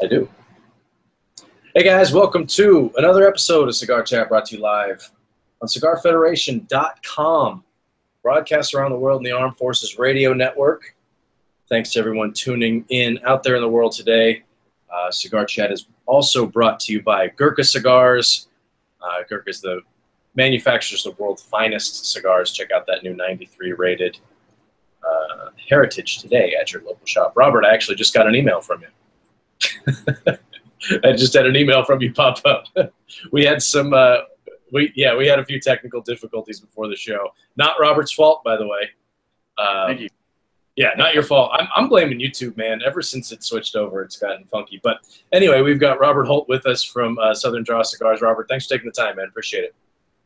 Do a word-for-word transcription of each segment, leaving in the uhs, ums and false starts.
I do. Hey guys, welcome to another episode of Cigar Chat, brought to you live on Cigar Federation dot com. Broadcast around the world in the Armed Forces Radio Network. Thanks to everyone tuning in out there in the world today. Uh, Cigar Chat is also brought to you by Gurkha Cigars. Uh, Gurkha is the manufacturers of the world's finest cigars. Check out that new ninety-three rated uh, Heritage today at your local shop. Robert, I actually just got an email from you. I just had an email from you pop up. We had some, uh, we yeah, we had a few technical difficulties before the show. Not Robert's fault, by the way. Um, Thank you. Yeah, not your fault. I'm, I'm blaming YouTube, man. Ever since it switched over, it's gotten funky. But anyway, we've got Robert Holt with us from uh, Southern Draw Cigars. Robert, thanks for taking the time, man. Appreciate it.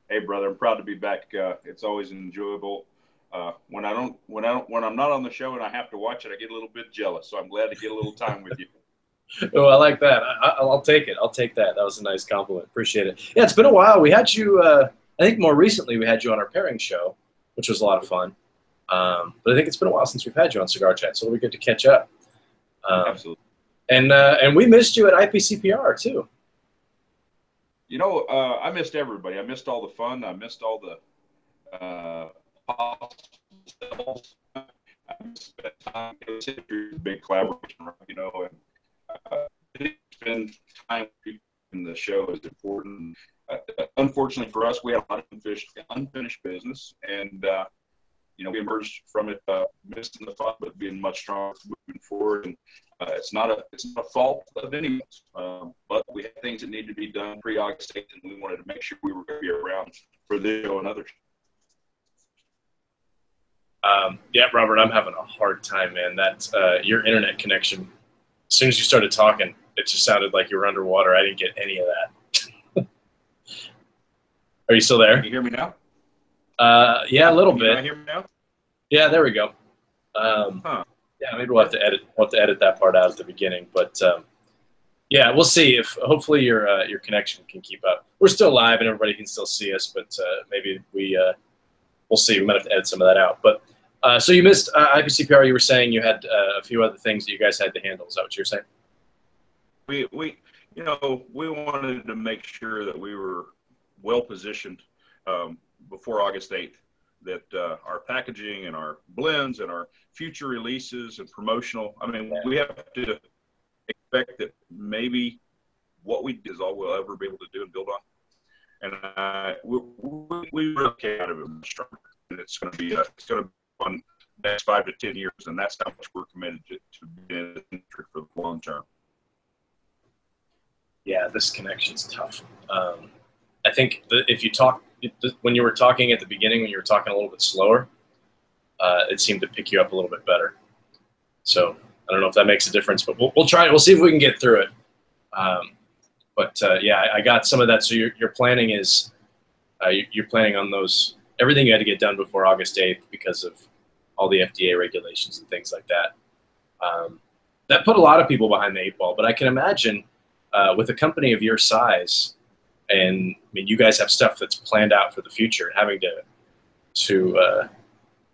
Hey, brother. I'm proud to be back. Uh, it's always enjoyable. Uh, when I don't, when I don't, when I'm not on the show and I have to watch it, I get a little bit jealous. So I'm glad to get a little time with you. Oh, I like that. I, I'll take it. I'll take that. That was a nice compliment. Appreciate it. Yeah, it's been a while. We had you, uh, I think more recently we had you on our pairing show, which was a lot of fun. Um, but I think it's been a while since we've had you on Cigar Chat, so it'll be good to catch up. Um, Absolutely. And uh, and we missed you at I P C P R, too. You know, uh, I missed everybody. I missed all the fun. I missed all the uh, I spent time in a big collaboration, you know, and Uh, spend time in the show is important. Uh, unfortunately for us, we had a lot of unfinished, unfinished business, and uh, you know, we emerged from it uh, missing the fun, but being much stronger moving forward. And uh, it's not a it's not a fault of anyone's, uh, but we had things that needed to be done pre-August eighth, and we wanted to make sure we were going to be around for this show and others. Um, yeah, Robert, I'm having a hard time, man. That uh, your internet connection. As soon as you started talking, it just sounded like you were underwater. I didn't get any of that. Are you still there? Can you hear me now? Uh, yeah, a little Can bit. Can you hear me now? Yeah, there we go. Um, huh. Yeah, maybe we'll have to edit. We'll have to edit that part out at the beginning. But um, yeah, we'll see. If hopefully your uh, your connection can keep up. We're still live and everybody can still see us, but uh, maybe we uh, we'll see. We might have to edit some of that out, but. Uh, so you missed uh, I P C P R. You were saying you had uh, a few other things that you guys had to handle. Is that what you were saying? We, we, you know, we wanted to make sure that we were well positioned um, before August eighth. That uh, our packaging and our blends and our future releases and promotional. I mean, yeah. We have to expect that maybe what we do is all we'll ever be able to do and build on. And uh, we, we really came out of it much stronger. And it's going to be. Uh, it's going to on the next five to ten years, and that's how much we're committed to, to being in the industry for the long term. Yeah, this connection's tough. Um, I think the, if you talk, when you were talking at the beginning, when you were talking a little bit slower, uh, it seemed to pick you up a little bit better. So I don't know if that makes a difference, but we'll, we'll try it. We'll see if we can get through it. Um, but uh, yeah, I, I got some of that. So your, your planning is, uh, you're planning on those, everything you had to get done before August eighth because of all the F D A regulations and things like that. Um, that put a lot of people behind the eight ball, but I can imagine uh, with a company of your size, and I mean, you guys have stuff that's planned out for the future, and having to to uh,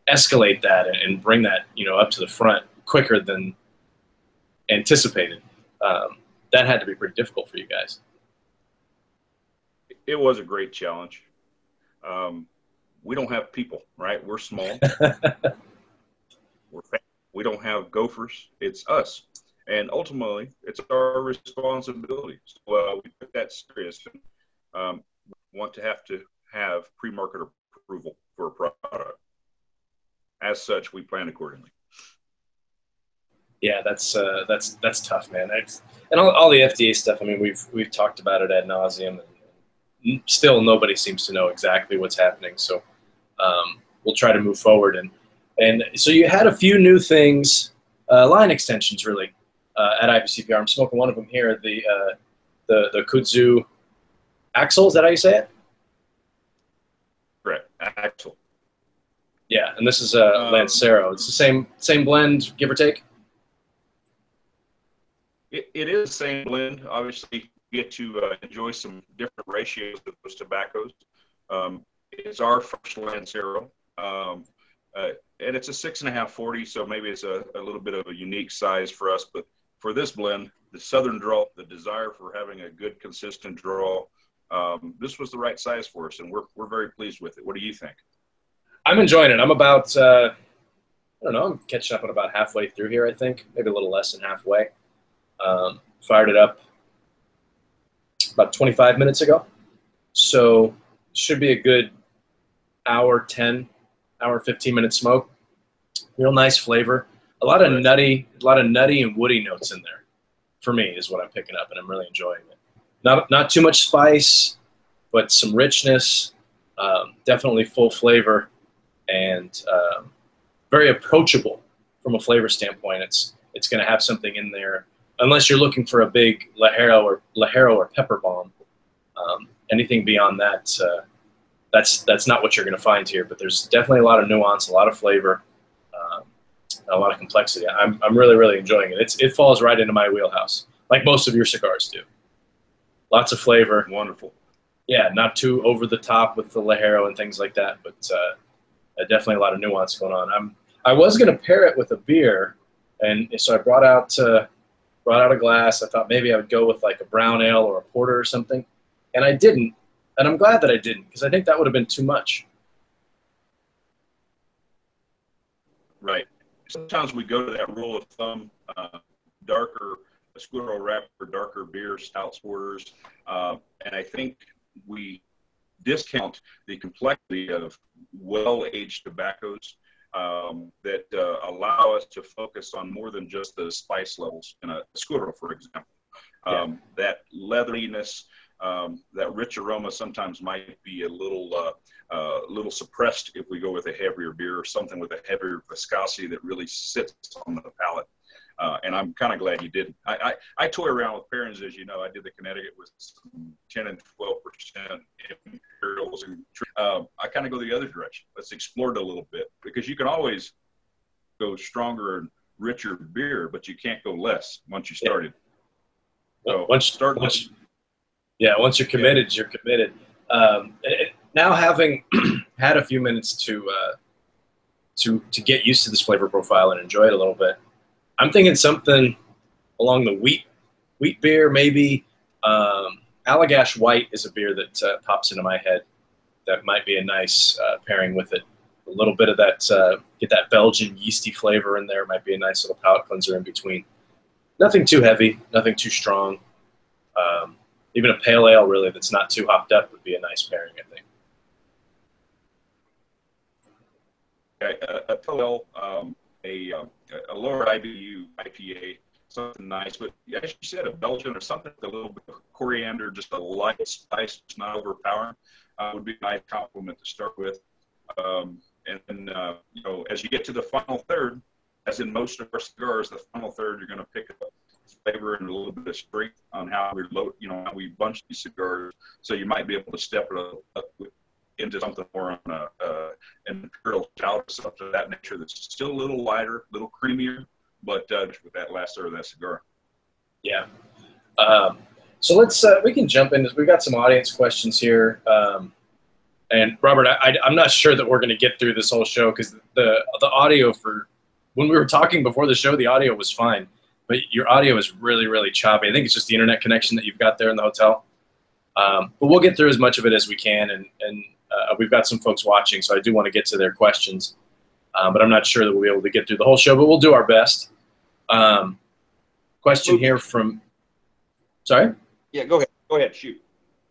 escalate that and bring that, you know, up to the front quicker than anticipated. Um, that had to be pretty difficult for you guys. It was a great challenge. Um, We don't have people, right? We're small. We're we don't have gophers. It's us. And ultimately, it's our responsibility. So uh, we took that serious. Um, we want to have to have pre-market approval for a product. As such, we plan accordingly. Yeah, that's uh, that's that's tough, man. It's, and all, all the F D A stuff, I mean, we've, we've talked about it ad nauseum. And still, nobody seems to know exactly what's happening. So. Um, we'll try to move forward, and and so you had a few new things, uh, line extensions really uh, at I P C P R. I'm smoking one of them here, the uh, the the Kudzu Axel. Is that how you say it? Correct, Axel. Yeah, and this is a uh, um, Lancero. It's the same same blend, give or take. It it is the same blend. Obviously, you get to uh, enjoy some different ratios of those tobaccos. Um, It's our first Lancero, um, uh, and it's a six and a half forty, so maybe it's a, a little bit of a unique size for us. But for this blend, the Southern Draw, the desire for having a good, consistent draw, um, this was the right size for us, and we're, we're very pleased with it. What do you think? I'm enjoying it. I'm about, uh, I don't know, I'm catching up on about halfway through here, I think. Maybe a little less than halfway. Um, fired it up about twenty-five minutes ago. So should be a good hour ten, hour fifteen minute smoke. Real nice flavor. A lot of nutty, a lot of nutty and woody notes in there for me is what I'm picking up, and I'm really enjoying it. Not, not too much spice, but some richness, um, definitely full flavor, and um, very approachable from a flavor standpoint. It's, it's going to have something in there, unless you're looking for a big Lajero or Lajero or pepper bomb. Um, anything beyond that, uh, that's, that's not what you're going to find here, but there's definitely a lot of nuance, a lot of flavor, um, a lot of complexity. I'm, I'm really, really enjoying it. It's, it falls right into my wheelhouse, like most of your cigars do. Lots of flavor. Wonderful. Yeah, not too over the top with the Lajero and things like that, but uh, definitely a lot of nuance going on. I'm, I was going to pair it with a beer, and so I brought out uh, brought out a glass. I thought maybe I would go with like a brown ale or a porter or something, and I didn't. And I'm glad that I didn't, because I think that would have been too much. Right. Sometimes we go to that rule of thumb, uh, darker Escudero wrap or darker beer, stouts, porters, uh, and I think we discount the complexity of well-aged tobaccos um, that uh, allow us to focus on more than just the spice levels in a Escudero, for example. Um, yeah. That leatheriness, Um, that rich aroma sometimes might be a little uh, uh, little suppressed if we go with a heavier beer or something with a heavier viscosity that really sits on the palate. Uh, and I'm kind of glad you didn't. I, I, I toy around with pairings, as you know. I did the Connecticut with some ten and twelve percent imperials. And, um, I kind of go the other direction. Let's explore it a little bit, because you can always go stronger and richer beer, but you can't go less once you started. Yeah. So once, start once. Yeah, once you're committed, you're committed. Um, it, now having had a few minutes to uh, to to get used to this flavor profile and enjoy it a little bit, I'm thinking something along the wheat wheat beer maybe. Um, Allagash White is a beer that uh, pops into my head that might be a nice uh, pairing with it. A little bit of that uh, get that Belgian yeasty flavor in there might be a nice little palate cleanser in between. Nothing too heavy, nothing too strong. Um, Even a pale ale, really, that's not too hopped up would be a nice pairing, I think. A, a pale ale, um, a, a lower I B U I P A, something nice. But as you said, a Belgian or something with a little bit of coriander, just a light spice, just not overpowering, uh, would be a nice compliment to start with. Um, and then, uh, you know, as you get to the final third, as in most of our cigars, the final third you're going to pick up flavor and a little bit of strength on how we load, you know, how we bunch these cigars. So you might be able to step it up into something more on a, uh, an imperial stout or something of that nature that's still a little lighter, a little creamier, but uh, with that last third of that cigar. Yeah. Um, so let's, uh, we can jump in. We've got some audience questions here. Um, and Robert, I, I, I'm not sure that we're going to get through this whole show, because the, the audio for when we were talking before the show, the audio was fine. But your audio is really, really choppy. I think it's just the internet connection that you've got there in the hotel. Um, but we'll get through as much of it as we can, and, and uh, we've got some folks watching, so I do want to get to their questions. Um, but I'm not sure that we'll be able to get through the whole show, but we'll do our best. Um, question here from – sorry? Yeah, go ahead. Go ahead. Shoot.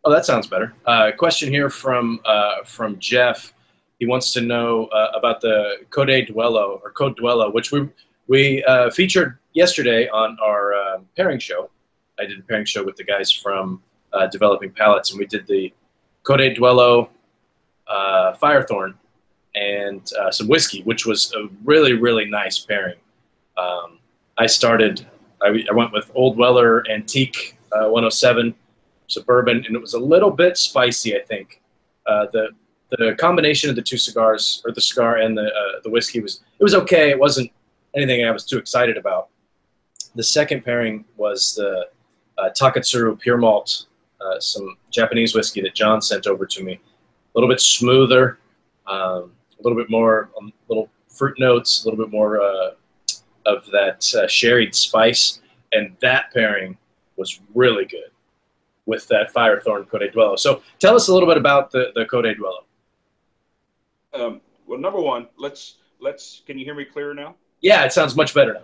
Oh, that sounds better. Uh, question here from, uh, from Jeff. He wants to know uh, about the Code Duello, or Code Duello, which we – We uh, featured yesterday on our uh, pairing show. I did a pairing show with the guys from uh, Developing Palettes, and we did the Code Duello, uh, Firethorn, and uh, some whiskey, which was a really, really nice pairing. Um, I started, I, I went with Old Weller Antique uh, one oh seven Suburban, and it was a little bit spicy, I think. Uh, the the combination of the two cigars, or the cigar and the uh, the whiskey, was it was okay. It wasn't anything I was too excited about. The second pairing was the uh, Takatsuru Pure Malt, uh, some Japanese whiskey that John sent over to me. A little bit smoother, um, a little bit more um, little fruit notes, a little bit more uh, of that uh, sherried spice. And that pairing was really good with that Firethorn Code Duello. So tell us a little bit about the, the Code Duello. Um, well, number one, let's, let's, can you hear me clearer now? Yeah, it sounds much better now.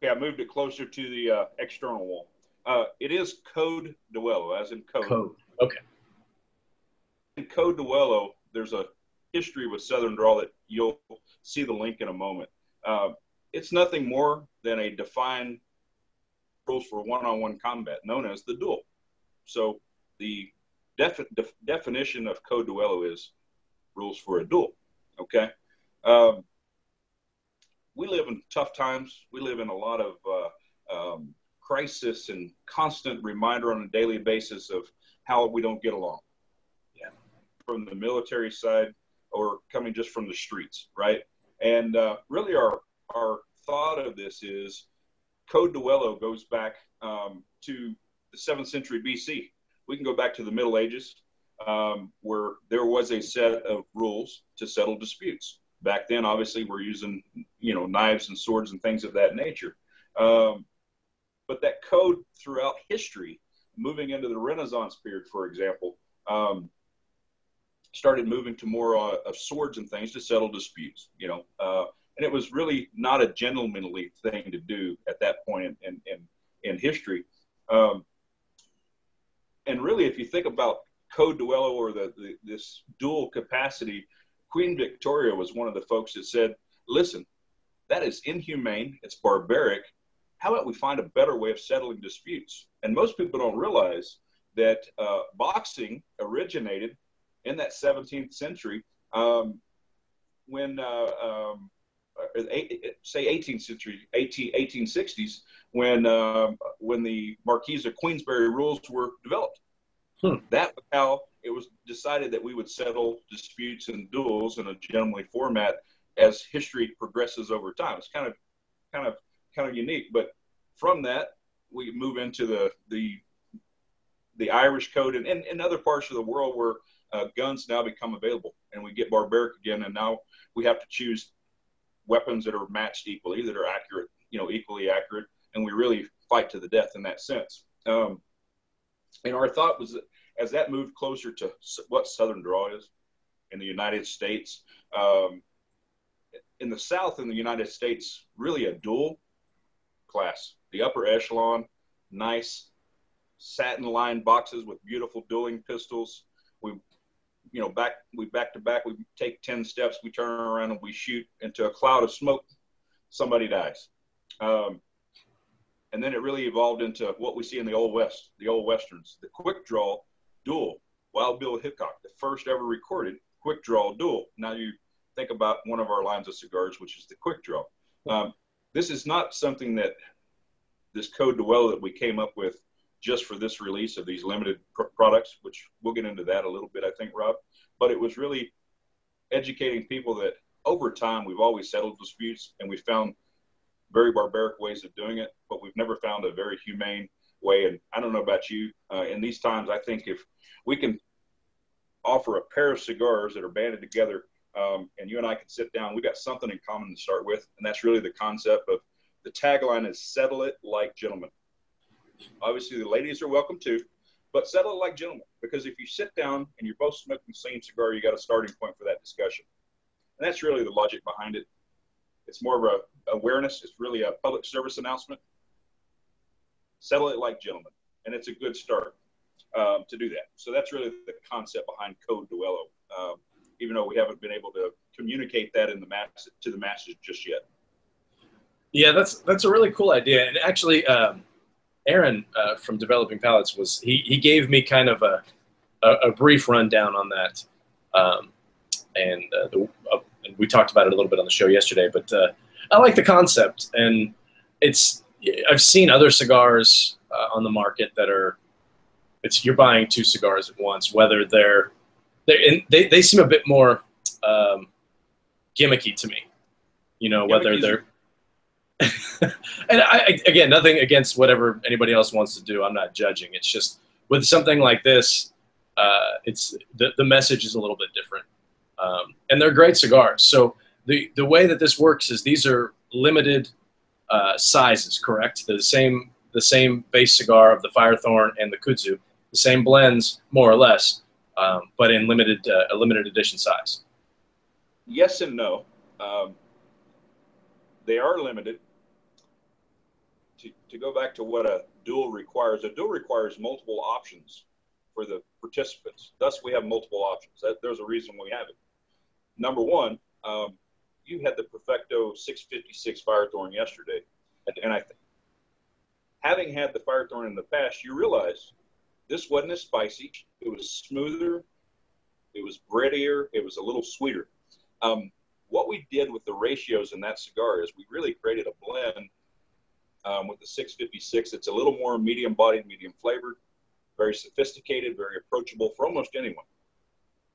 Yeah, I moved it closer to the uh, external wall. Uh, it is Code Duello, as in code. Code, okay. In Code Duello, there's a history with Southern Draw that you'll see the link in a moment. Uh, it's nothing more than a defined rules for one-on-one combat known as the duel. So the def def definition of Code Duello is rules for a duel, okay? Um, we live in tough times. We live in a lot of uh, um, crisis and constant reminder on a daily basis of how we don't get along. Yeah. From the military side or coming just from the streets, right? And uh, really our, our thought of this is Code Duello goes back um, to the seventh century B C. We can go back to the Middle Ages um, where there was a set of rules to settle disputes. Back then, obviously, we're using, you know, knives and swords and things of that nature. Um, but that code throughout history, moving into the Renaissance period, for example, um, started moving to more uh, of swords and things to settle disputes, you know. Uh, and it was really not a gentlemanly thing to do at that point in, in, in history. Um, and really, if you think about Code Duello or the, the, this dual capacity, Queen Victoria was one of the folks that said, listen, that is inhumane, it's barbaric. How about we find a better way of settling disputes? And most people don't realize that uh, boxing originated in that seventeenth century um, when, uh, um, say eighteenth century, eighteen, eighteen sixties, when, um, when the Marquis of Queensberry rules were developed. Hmm. That was how it was decided that we would settle disputes and duels in a gentlemanly format as history progresses over time. It's kind of, kind of, kind of unique. But from that, we move into the the, the Irish code and, and, and other parts of the world where uh, guns now become available, and we get barbaric again. And now we have to choose weapons that are matched equally, that are accurate, you know, equally accurate, and we really fight to the death in that sense. Um, and our thought was that as that moved closer to what Southern Draw is in the United States, um, in the South in the United States, really a dual class, the upper echelon, nice satin lined boxes with beautiful dueling pistols. We, you know, back, we back to back, we take ten steps, we turn around and we shoot into a cloud of smoke, somebody dies. Um, and then it really evolved into what we see in the Old West, the Old Westerns, the Quick Draw Duel, Wild Bill Hickok, the first ever recorded Quick Draw Duel. Now you think about one of our lines of cigars, which is the Quick Draw. Um, this is not something that this Code Duello that we came up with just for this release of these limited pr products, which we'll get into that a little bit, I think, Rob. But it was really educating people that over time we've always settled disputes and we found very barbaric ways of doing it, but we've never found a very humane way. And I don't know about you. Uh, in these times, I think if we can offer a pair of cigars that are banded together um, and you and I can sit down, we got something in common to start with. And that's really the concept of the tagline is settle it like gentlemen. Obviously the ladies are welcome too, but settle it like gentlemen, because if you sit down and you're both smoking the same cigar, you got a starting point for that discussion. And that's really the logic behind it. It's more of a awareness. It's really a public service announcement. Settle it like gentlemen, and it's a good start um, to do that. So that's really the concept behind Code Duello, um, even though we haven't been able to communicate that in the mass to the masses just yet. Yeah, that's that's a really cool idea. And actually, um, Aaron uh, from Developing Palettes was he he gave me kind of a a, a brief rundown on that, um, and uh, the, uh, we talked about it a little bit on the show yesterday. But uh, I like the concept, and it's. I've seen other cigars uh, on the market that are, it's you're buying two cigars at once, whether they're, they're in, they, they seem a bit more um, gimmicky to me, you know, whether Gimmicky's they're, and I, again, nothing against whatever anybody else wants to do. I'm not judging. It's just with something like this, uh, it's the, the message is a little bit different um, and they're great cigars. So the, the way that this works is these are limited Uh, sizes, correct? They're the same, the same base cigar of the Firethorn and the Kudzu, the same blends more or less, um, but in limited uh, a limited edition size. Yes and no. Um, they are limited. To, to go back to what a duel requires, a duel requires multiple options for the participants. Thus, we have multiple options. That, there's a reason we have it. Number one, um, you had the Perfecto six fifty-six Firethorn yesterday, and I think, having had the Firethorn in the past, you realize this wasn't as spicy. It was smoother. It was breadier. It was a little sweeter. Um, what we did with the ratios in that cigar is we really created a blend um, with the six fifty-six. It's a little more medium-bodied, medium-flavored, very sophisticated, very approachable for almost anyone.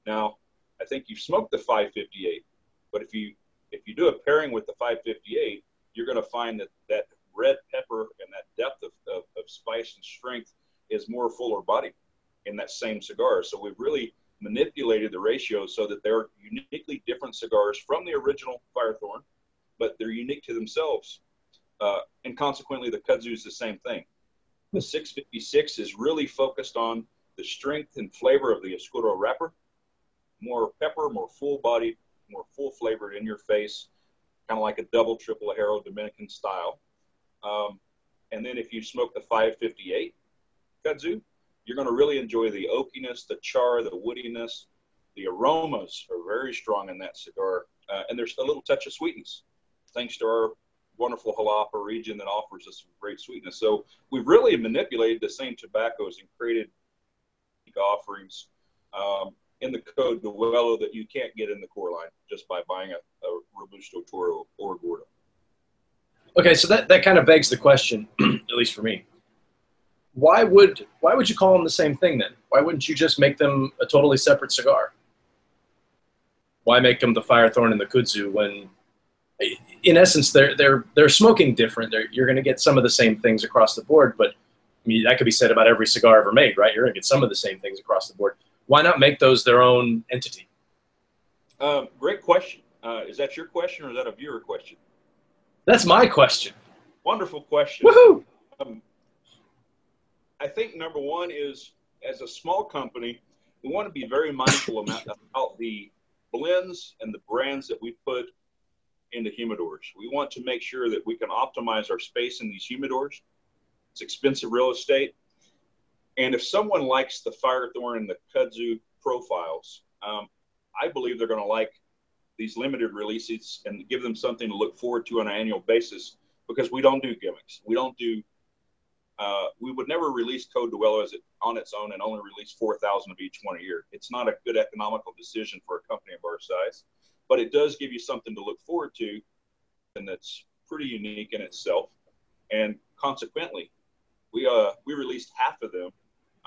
Now, I think you've smoked the five fifty-eight, but if you if you do a pairing with the five fifty-eight, you're going to find that that red pepper and that depth of, of, of spice and strength is more fuller bodied in that same cigar. So we've really manipulated the ratio so that they're uniquely different cigars from the original Firethorn, but they're unique to themselves. Uh, and consequently, the Kudzu is the same thing. The six fifty-six is really focused on the strength and flavor of the Escuro wrapper, more pepper, more full-bodied, more full-flavored in your face, kind of like a double, triple Ajero Dominican style. Um, and then if you smoke the five fifty-eight Kudzu, you're going to really enjoy the oakiness, the char, the woodiness. The aromas are very strong in that cigar. Uh, and there's a little touch of sweetness, thanks to our wonderful Jalapa region that offers us some great sweetness. So we've really manipulated the same tobaccos and created offerings um, in the Code Duello that you can't get in the core line just by buying a, a Robusto Toro or a Gordo. Okay, so that, that kind of begs the question, at least for me. Why would why would you call them the same thing then? Why wouldn't you just make them a totally separate cigar? Why make them the Firethorn and the Kudzu when, in essence, they're they're they're smoking different? They're, you're going to get some of the same things across the board, but I mean that could be said about every cigar ever made, right? You're going to get some of the same things across the board. Why not make those their own entity? Uh, great question. Uh, is that your question or is that a viewer question? That's my question. Wonderful question. Woohoo! Um, I think number one is, as a small company, we want to be very mindful about, about the blends and the brands that we put into humidors. We want to make sure that we can optimize our space in these humidors. It's expensive real estate. And if someone likes the Firethorn and the Kudzu profiles, um, I believe they're going to like these limited releases and give them something to look forward to on an annual basis, because we don't do gimmicks. We don't do Uh, we would never release Code Duello as it, on its own and only release four thousand of each one a year. It's not a good economical decision for a company of our size, but it does give you something to look forward to, and that's pretty unique in itself. And consequently, we uh, we released half of them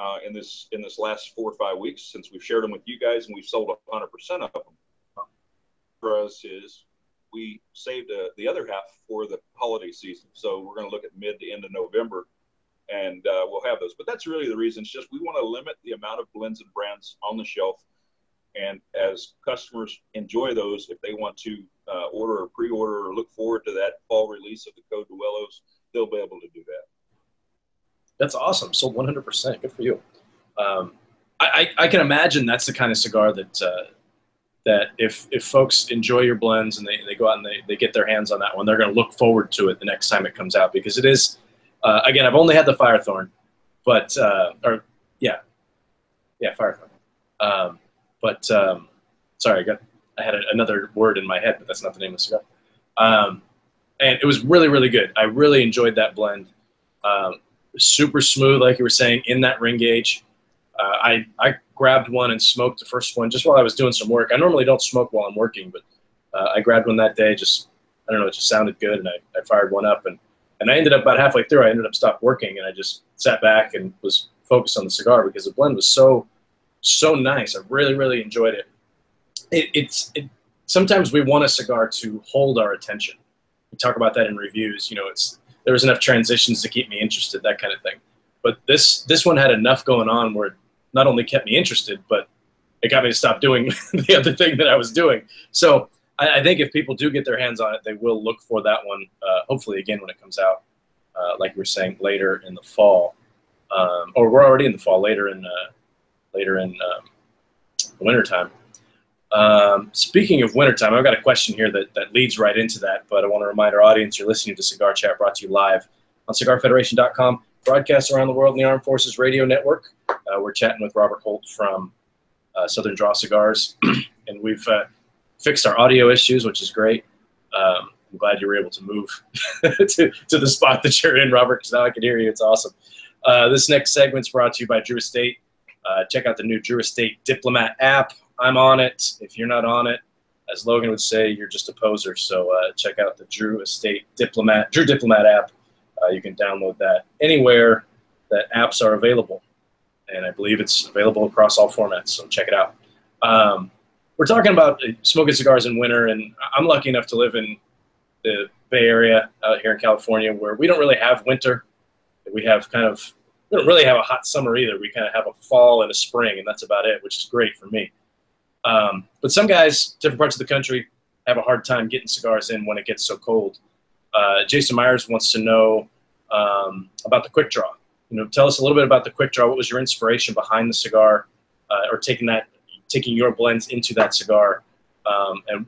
uh, in this in this last four or five weeks since we've shared them with you guys, and we've sold one hundred percent of them. For us is we saved uh, the other half for the holiday season, so we're going to look at mid to end of November. And uh, we'll have those. But that's really the reason. It's just we want to limit the amount of blends and brands on the shelf. And as customers enjoy those, if they want to uh, order or pre-order or look forward to that fall release of the Code Duellos, they'll be able to do that. That's awesome. So one hundred percent. Good for you. Um, I, I, I can imagine that's the kind of cigar that uh, that if, if folks enjoy your blends and they, they go out and they, they get their hands on that one, they're going to look forward to it the next time it comes out, because it is – Uh, again, I've only had the Firethorn, but, uh, or, yeah, yeah, Firethorn. Um, but, um, sorry, I got, I had a, another word in my head, but that's not the name of the cigar. Um, and it was really, really good. I really enjoyed that blend. Um, super smooth, like you were saying, in that ring gauge. Uh, I, I grabbed one and smoked the first one just while I was doing some work. I normally don't smoke while I'm working, but uh, I grabbed one that day. Just, I don't know, it just sounded good, and I, I fired one up, and And I ended up about halfway through, I ended up stopped working, and I just sat back and was focused on the cigar because the blend was so, so nice. I really, really enjoyed it. it it's it, sometimes we want a cigar to hold our attention. We talk about that in reviews. You know, it's there was enough transitions to keep me interested, that kind of thing. But this this one had enough going on where it not only kept me interested, but it got me to stop doing the other thing that I was doing. So I think if people do get their hands on it, they will look for that one, uh, hopefully, again, when it comes out. uh, like we're saying, later in the fall, um, or we're already in the fall, later in uh, later in um, wintertime. Um, speaking of wintertime, I've got a question here that, that leads right into that, but I want to remind our audience you're listening to Cigar Chat, brought to you live on Cigar Federation dot com, broadcast around the world in the Armed Forces Radio Network. Uh, we're chatting with Robert Holt from uh, Southern Draw Cigars, and we've uh, fixed our audio issues, which is great. Um, I'm glad you were able to move to, to the spot that you're in, Robert, because now I can hear you. It's awesome. Uh, this next segment's brought to you by Drew Estate. Uh, check out the new Drew Estate Diplomat app. I'm on it. If you're not on it, as Logan would say, you're just a poser. So uh, check out the Drew Estate Diplomat, Drew Diplomat app. Uh, you can download that anywhere that apps are available. And I believe it's available across all formats, so check it out. Um, we're talking about smoking cigars in winter, and I'm lucky enough to live in the Bay Area out here in California where we don't really have winter. We have kind of, we don't really have a hot summer either. We kind of have a fall and a spring, and that's about it, which is great for me. Um, but some guys, different parts of the country, have a hard time getting cigars in when it gets so cold. Uh, Jason Myers wants to know um, about the Quick Draw. You know, tell us a little bit about the Quick Draw. What was your inspiration behind the cigar, uh, or taking that, taking your blends into that cigar? Um, and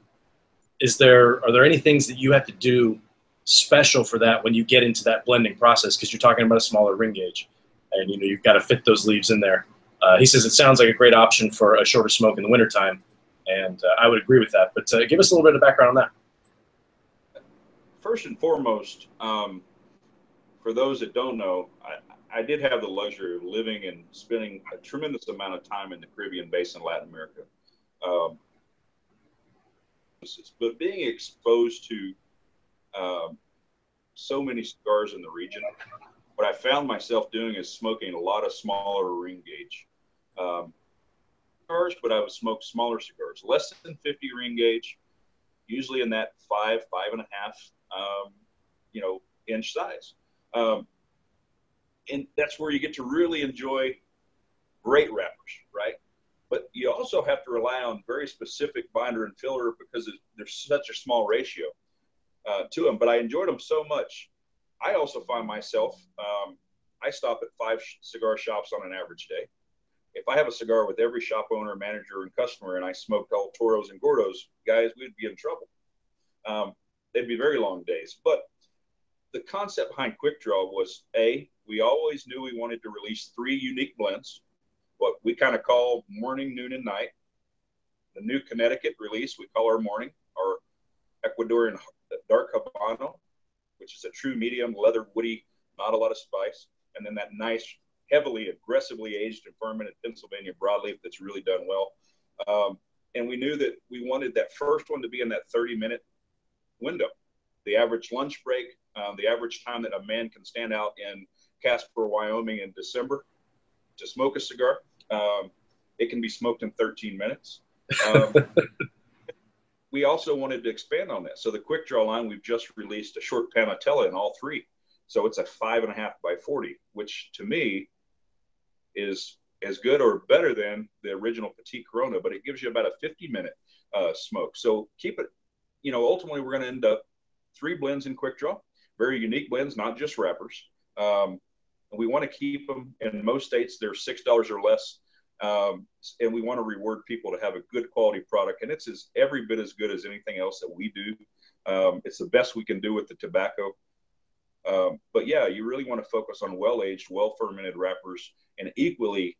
is there, are there any things that you have to do special for that when you get into that blending process? Because you're talking about a smaller ring gauge, and you know you've got to fit those leaves in there. Uh, he says it sounds like a great option for a shorter smoke in the wintertime, and uh, I would agree with that. But uh, give us a little bit of background on that. First and foremost, um, for those that don't know, I, I did have the luxury of living and spending a tremendous amount of time in the Caribbean Basin, Latin America. Um, but being exposed to um, so many cigars in the region, what I found myself doing is smoking a lot of smaller ring gauge um, cigars, but I would smoke smaller cigars, less than fifty ring gauge, usually in that five, five and a half, um, you know, inch size. Um, And that's where you get to really enjoy great wrappers, right? But you also have to rely on very specific binder and filler because there's such a small ratio uh, to them. But I enjoyed them so much. I also find myself, um, I stop at five sh cigar shops on an average day. If I have a cigar with every shop owner, manager, and customer, and I smoked all Toros and Gordos, guys, we'd be in trouble. Um, they'd be very long days. But the concept behind Quick Draw was, A, we always knew we wanted to release three unique blends, what we kind of call morning, noon, and night. The new Connecticut release, we call our morning, our Ecuadorian Dark Habano, which is a true medium, leather, woody, not a lot of spice. And then that nice, heavily, aggressively aged and fermented Pennsylvania broadleaf that's really done well. Um, and we knew that we wanted that first one to be in that thirty minute window, the average lunch break, um, the average time that a man can stand out in Casper, Wyoming in December to smoke a cigar. Um, it can be smoked in thirteen minutes. Um, we also wanted to expand on that. So the Quick Draw line, we've just released a short Panatella in all three. So it's a five and a half by forty, which to me is as good or better than the original Petit Corona, but it gives you about a fifty minute uh, smoke. So keep it, you know, ultimately we're going to end up three blends in Quick Draw, very unique blends, not just wrappers. Um, We want to keep them in most states. They're six dollars or less. Um, and we want to reward people to have a good quality product. And it's as, every bit as good as anything else that we do. Um, it's the best we can do with the tobacco. Um, but yeah, you really want to focus on well-aged, well-fermented wrappers and equally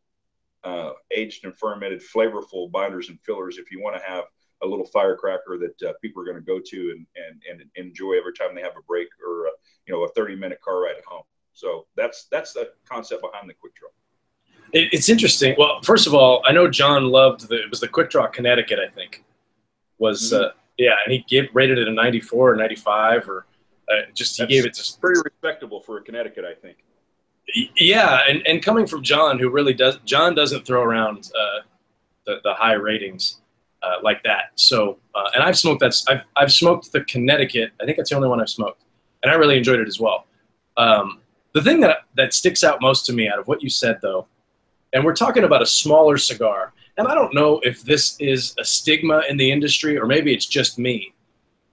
uh, aged and fermented, flavorful binders and fillers if you want to have a little firecracker that uh, people are going to go to and, and, and enjoy every time they have a break or, uh, you know, a thirty minute car ride home. So that's that's the concept behind the Quick Draw. It, it's interesting. Well, first of all, I know John loved the it was the Quick Draw Connecticut, I think, was mm-hmm. uh, yeah, and he gave, rated it a ninety-four or ninety-five or uh, just he that's gave it just pretty respectable for a Connecticut, I think. Yeah, and and coming from John, who really does John doesn't throw around uh, the the high ratings uh, like that. So uh, and I've smoked that I've I've smoked the Connecticut. I think that's the only one I've smoked, and I really enjoyed it as well. Um, The thing that, that sticks out most to me out of what you said, though, and we're talking about a smaller cigar, and I don't know if this is a stigma in the industry or maybe it's just me,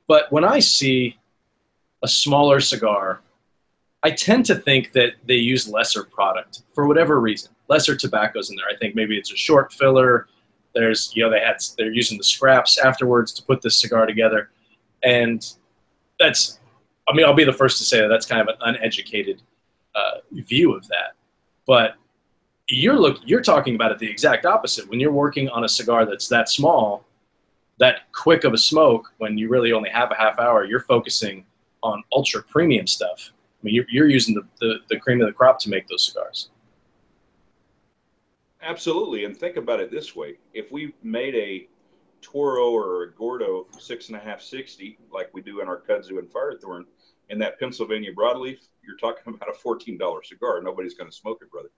but when I see a smaller cigar, I tend to think that they use lesser product for whatever reason. Lesser tobaccos in there. I think maybe it's a short filler. There's, you know, they had, they're using the scraps afterwards to put this cigar together. And that's, I mean, I'll be the first to say that that's kind of an uneducated uh, view of that. But you're look, you're talking about it the exact opposite. When you're working on a cigar that's that small, that quick of a smoke, when you really only have a half hour, you're focusing on ultra premium stuff. I mean, you're, you're using the, the, the cream of the crop to make those cigars. Absolutely, and think about it this way. If we made a Toro or a Gordo six and a half sixty, like we do in our Kudzu and Firethorn, and that Pennsylvania broadleaf, you're talking about a fourteen dollar cigar. Nobody's going to smoke it, brother.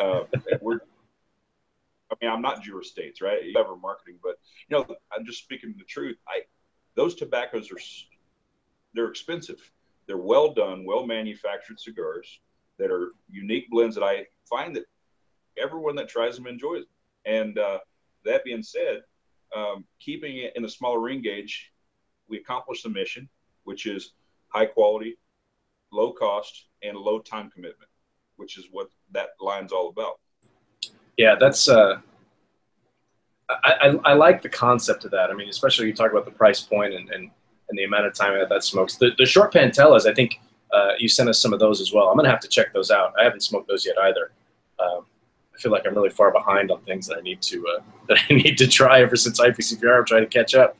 Uh, we're, I mean, I'm not Drew Estates, right? You have marketing, but, you know, I'm just speaking the truth. I, those tobaccos are, they're expensive. They're well done, well manufactured cigars that are unique blends that I find that everyone that tries them enjoys them. And uh, that being said, um, keeping it in a smaller ring gauge, we accomplished the mission, which is high quality, low cost, and low time commitment, which is what that line's all about. Yeah, that's uh, I, I, I like the concept of that. I mean, especially you talk about the price point and, and, and the amount of time that that smokes. The, the short Pantellas, I think uh, you sent us some of those as well. I'm going to have to check those out. I haven't smoked those yet either. Um, I feel like I'm really far behind on things that I need to uh, that I need to try ever since I P C P R. I'm trying to catch up.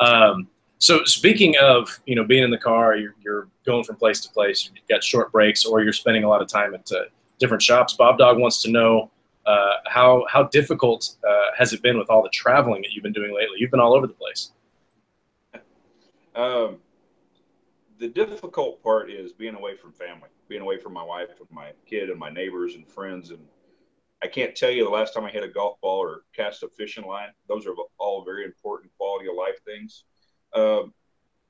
Um, so speaking of, you know, being in the car, you're, you're going from place to place, you've got short breaks, or you're spending a lot of time at uh, different shops. Bob Dog wants to know uh, how how difficult uh, has it been with all the traveling that you've been doing lately? You've been all over the place. Um, the difficult part is being away from family, being away from my wife and my kid and my neighbors and friends, and I can't tell you the last time I hit a golf ball or cast a fishing line. Those are all very important quality of life things. Um,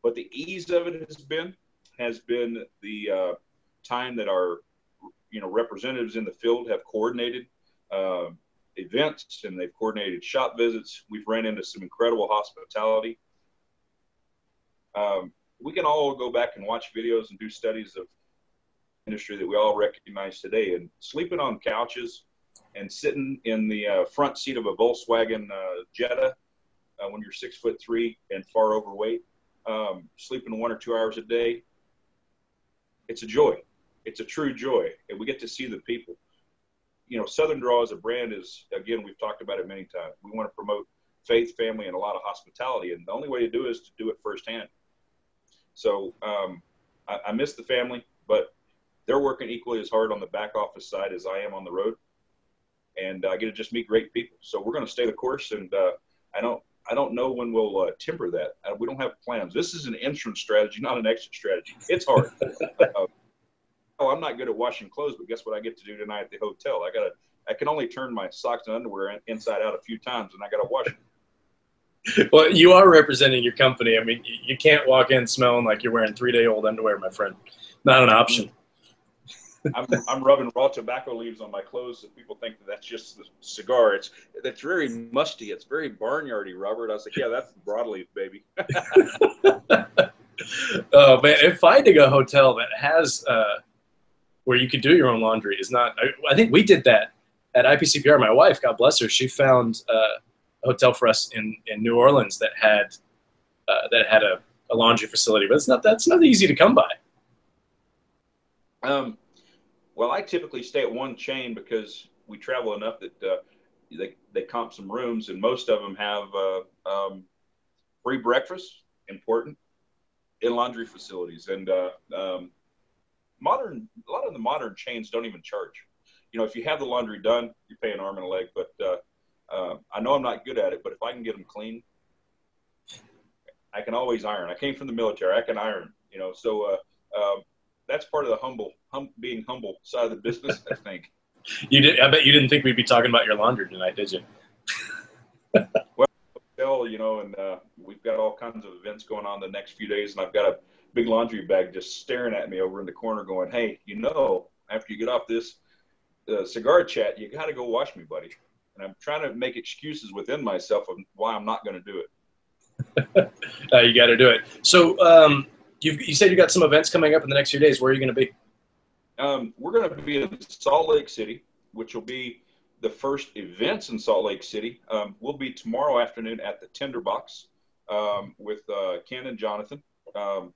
but the ease of it has been has been the uh, time that our you know representatives in the field have coordinated uh, events, and they've coordinated shop visits. We've ran into some incredible hospitality. Um, we can all go back and watch videos and do studies of industry that we all recognize today, and sleeping on couches and sitting in the uh, front seat of a Volkswagen uh, Jetta uh, when you're six foot three and far overweight, um, sleeping one or two hours a day, it's a joy. It's a true joy. And we get to see the people. You know, Southern Draw as a brand is, again, we've talked about it many times. We want to promote faith, family, and a lot of hospitality. And the only way to do it is to do it firsthand. So um, I, I miss the family, but they're working equally as hard on the back office side as I am on the road. And I uh, get to just meet great people. So we're going to stay the course, and uh, I don't I don't know when we'll uh, temper that. Uh, we don't have plans. This is an entrance strategy, not an exit strategy. It's hard. uh, oh, I'm not good at washing clothes, but guess what I get to do tonight at the hotel? I got to I can only turn my socks and underwear inside out a few times, and I got to wash them. Well, you are representing your company. I mean, you can't walk in smelling like you're wearing three-day-old underwear, my friend. Not an option. Mm-hmm. I'm, I'm rubbing raw tobacco leaves on my clothes, and people think that that's just the cigar. It's that's very musty. It's very barnyardy, Robert. I was like, yeah, that's broadleaf, baby. Oh man, and finding a hotel that has uh, where you could do your own laundry is not. I, I think we did that at I P C P R. My wife, God bless her, she found uh, a hotel for us in, in New Orleans that had uh, that had a, a laundry facility, but it's not that's not easy to come by. Um. Well, I typically stay at one chain because we travel enough that uh, they, they comp some rooms, and most of them have uh, um, free breakfast, important, in laundry facilities. And uh, um, modern, a lot of the modern chains don't even charge. You know, if you have the laundry done, you pay an arm and a leg. But uh, uh, I know I'm not good at it, but if I can get them clean, I can always iron. I came from the military. I can iron, you know, so uh, uh, that's part of the humble, hum, being humble side of the business, I think. You did. I bet you didn't think we'd be talking about your laundry tonight, did you? Well, you know, and uh, we've got all kinds of events going on the next few days, and I've got a big laundry bag just staring at me over in the corner going, hey, you know, after you get off this uh, cigar chat, you got to go watch me, buddy. And I'm trying to make excuses within myself of why I'm not going to do it. uh, you got to do it. So, um, You've, you said you got some events coming up in the next few days. Where are you going to be? um, we're going to be in Salt Lake City, which will be the first events in Salt Lake City. Um, we'll be tomorrow afternoon at the Tinderbox um, with uh, Ken and Jonathan. Um,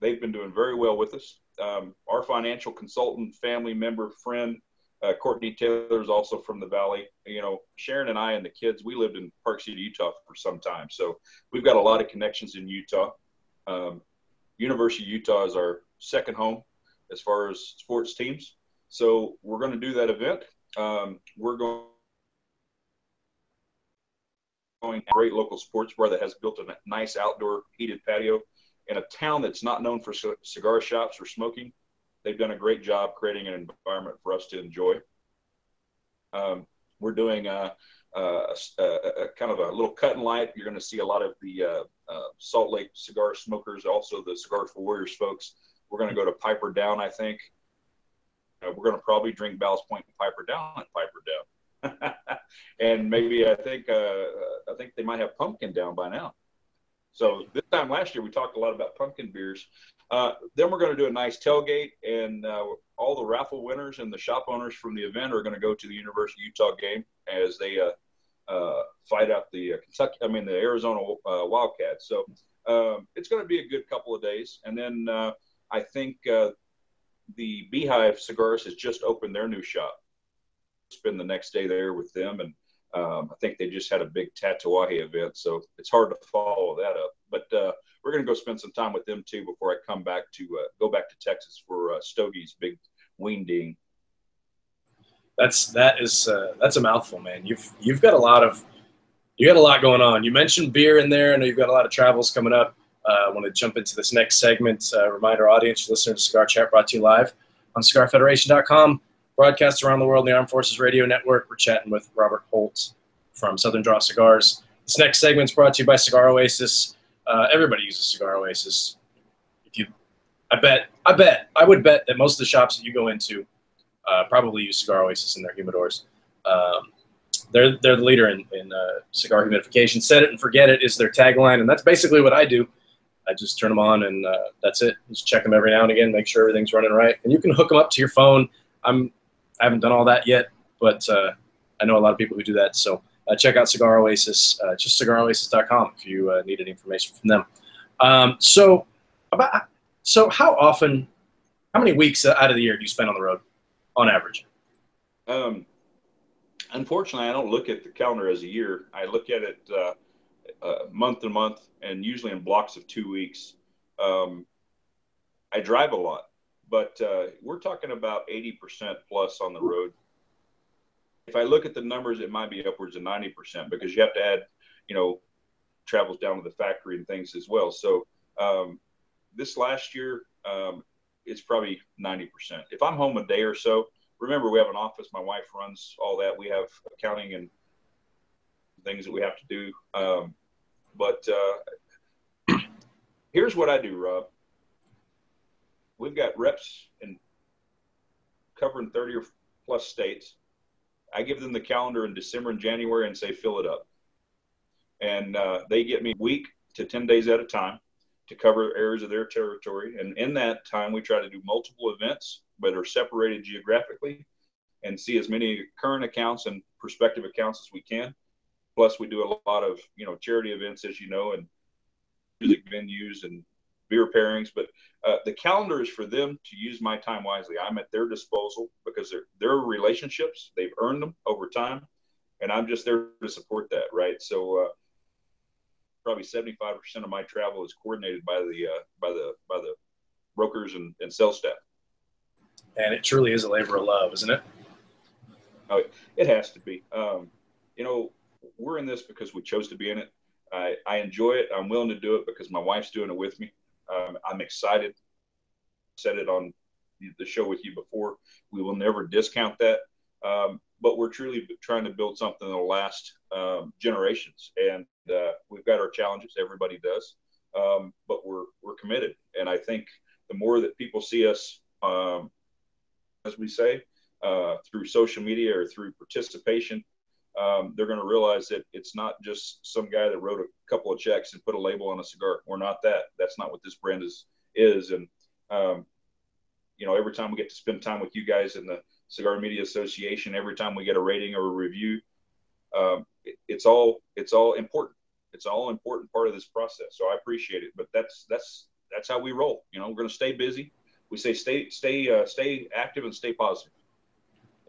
they've been doing very well with us. Um, our financial consultant, family member, friend, uh, Courtney Taylor, is also from the Valley. You know, Sharon and I and the kids, we lived in Park City, Utah for some time. So we've got a lot of connections in Utah. Um, University of Utah is our second home as far as sports teams. So we're going to do that event. Um, we're going to a great local sports bar that has built a nice outdoor heated patio in a town that's not known for cigar shops or smoking. They've done a great job creating an environment for us to enjoy. Um, we're doing a, a, a, a kind of a little cut and light. You're going to see a lot of the uh, uh, Salt Lake cigar smokers, also the Cigar for Warriors folks. We're going to go to Piper Down, I think. Uh, we're going to probably drink Ballast Point and Piper Down at Piper Down. And maybe I think uh, I think they might have pumpkin down by now. So this time last year, we talked a lot about pumpkin beers. Uh, then we're going to do a nice tailgate, and uh, all the raffle winners and the shop owners from the event are going to go to the University of Utah game as they uh, uh, fight out the uh, Kentucky, I mean the Arizona uh, Wildcats. So um, it's going to be a good couple of days. And then uh, I think uh, the Beehive Cigars has just opened their new shop. Spend the next day there with them, and Um, I think they just had a big Tatawahe event, so it's hard to follow that up. But uh, we're going to go spend some time with them, too, before I come back to uh, go back to Texas for uh, Stogie's Big Wean Ding. That's that is uh, that's a mouthful, man. You've you've got a lot of you got a lot going on. You mentioned beer in there. I know you've got a lot of travels coming up. Uh, I want to jump into this next segment. Uh, remind our audience, listening to Cigar Chat, brought to you live on Cigar Federation dot com. Broadcast around the world in the Armed Forces Radio Network. We're chatting with Robert Holt from Southern Draw Cigars. This next segment's brought to you by Cigar Oasis. Uh, everybody uses Cigar Oasis. If you, I bet, I bet, I would bet that most of the shops that you go into uh, probably use Cigar Oasis in their humidors. Um, they're they're the leader in, in uh, cigar humidification. Set it and forget it is their tagline, and that's basically what I do. I just turn them on, and uh, that's it. Just check them every now and again, make sure everything's running right, and you can hook them up to your phone. I'm I haven't done all that yet, but uh, I know a lot of people who do that. So uh, check out Cigar Oasis, uh, just cigar oasis dot com if you uh, need any information from them. Um, so, about so how often, how many weeks out of the year do you spend on the road, on average? Um, unfortunately, I don't look at the calendar as a year. I look at it uh, uh, month to month, and usually in blocks of two weeks. Um, I drive a lot. But uh, we're talking about eighty percent plus on the road. If I look at the numbers, it might be upwards of ninety percent because you have to add, you know, travels down to the factory and things as well. So um, this last year, um, it's probably ninety percent. If I'm home a day or so, remember we have an office. My wife runs all that. We have accounting and things that we have to do. Um, but uh, here's what I do, Rob. We've got reps and covering thirty or plus states. I give them the calendar in December and January and say, fill it up. And uh, they get me a week to ten days at a time to cover areas of their territory. And in that time, we try to do multiple events that are separated geographically and see as many current accounts and prospective accounts as we can. Plus, we do a lot of, you know, charity events, as you know, and music venues and beer pairings, but uh, the calendar is for them to use my time wisely. I'm at their disposal because they're their relationships, they've earned them over time, and I'm just there to support that, right? So uh, probably seventy-five percent of my travel is coordinated by the uh, by the by the brokers and, and sales staff. And it truly is a labor of love, isn't it? Oh, it has to be. Um, you know, we're in this because we chose to be in it. I, I enjoy it. I'm willing to do it because my wife's doing it with me. Um, I'm excited. Said it on the show with you before. We will never discount that. Um, but we're truly trying to build something that'll last um, generations. And uh, we've got our challenges. Everybody does. Um, but we're we're committed. And I think the more that people see us, um, as we say, uh, through social media or through participation, um, they're going to realize that it's not just some guy that wrote a couple of checks and put a label on a cigar. We're not that. That's not what this brand is. is. And um, you know, every time we get to spend time with you guys in the Cigar Media Association, every time we get a rating or a review, um, it, it's all it's all important. It's all an important part of this process. So I appreciate it. But that's that's that's how we roll. You know, we're going to stay busy. We say stay stay uh, stay active and stay positive.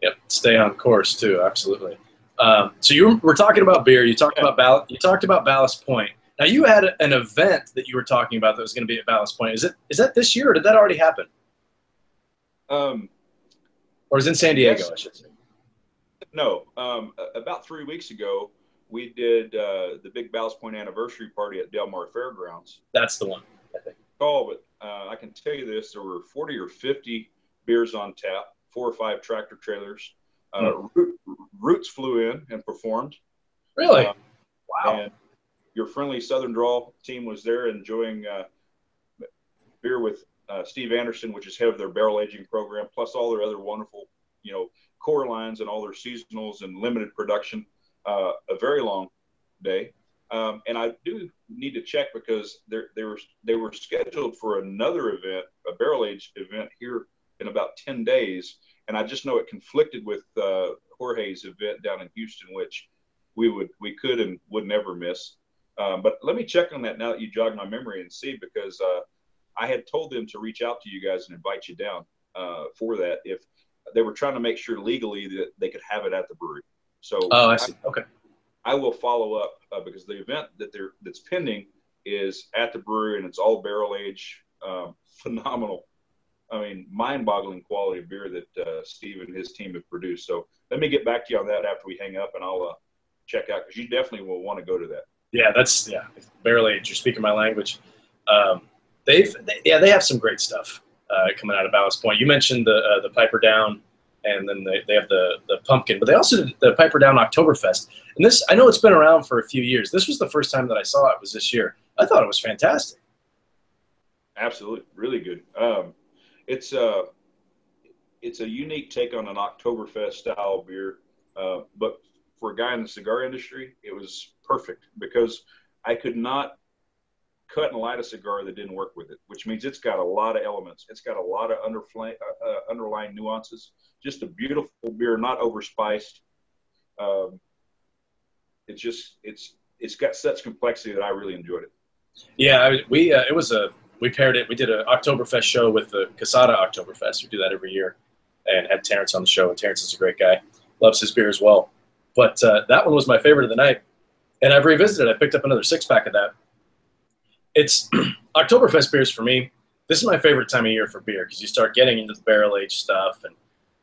Yep, stay on course too. Absolutely. Um, so you were talking about beer. You talked yeah. about Ball- you talked about Ballast Point. Now you had an event that you were talking about that was going to be at Ballast Point. Is it is that this year or did that already happen? Um, or is it in San Diego? Yes. I should say. No, um, about three weeks ago we did uh, the big Ballast Point anniversary party at Del Mar Fairgrounds. That's the one. I think. Oh, but uh, I can tell you this: there were forty or fifty beers on tap, four or five tractor trailers. Uh, Root, Roots flew in and performed. Really? Uh, wow. And your friendly Southern Draw team was there enjoying uh, beer with uh, Steve Anderson, which is head of their barrel aging program, plus all their other wonderful, you know, core lines and all their seasonals and limited production. Uh, a very long day. Um, and I do need to check because they were, they were scheduled for another event, a barrel aged event here in about ten days. And I just know it conflicted with uh, Jorge's event down in Houston, which we would, we could and would never miss. Um, but let me check on that now that you jogged my memory and see, because uh, I had told them to reach out to you guys and invite you down uh, for that if they were trying to make sure legally that they could have it at the brewery. So oh, I see. I, okay, I will follow up uh, because the event that they're that's pending is at the brewery and it's all barrel age, um, phenomenal. I mean, mind-boggling quality of beer that uh, Steve and his team have produced. So let me get back to you on that after we hang up, and I'll uh, check out because you definitely will want to go to that. Yeah, that's yeah, barrel aged. You're speaking my language. Um, they've they, yeah, they have some great stuff uh, coming out of Ballast Point. You mentioned the uh, the Piper Down, and then they, they have the the pumpkin, but they also did the Piper Down Oktoberfest. And this, I know it's been around for a few years. This was the first time that I saw it. Was this year? I thought it was fantastic. Absolutely, really good. Um, It's a, it's a unique take on an Oktoberfest style beer, uh, but for a guy in the cigar industry, it was perfect because I could not cut and light a cigar that didn't work with it, which means it's got a lot of elements. It's got a lot of underfly, uh, underlying nuances, just a beautiful beer, not overspiced. Um, it's just, it's, it's got such complexity that I really enjoyed it. Yeah, we, uh, it was a, We paired it. We did an Oktoberfest show with the Quesada Oktoberfest. We do that every year, and had Terrence on the show. And Terrence is a great guy, loves his beer as well. But uh, that one was my favorite of the night, and I've revisited. I picked up another six pack of that. It's Oktoberfest beers for me. This is my favorite time of year for beer because you start getting into the barrel aged stuff and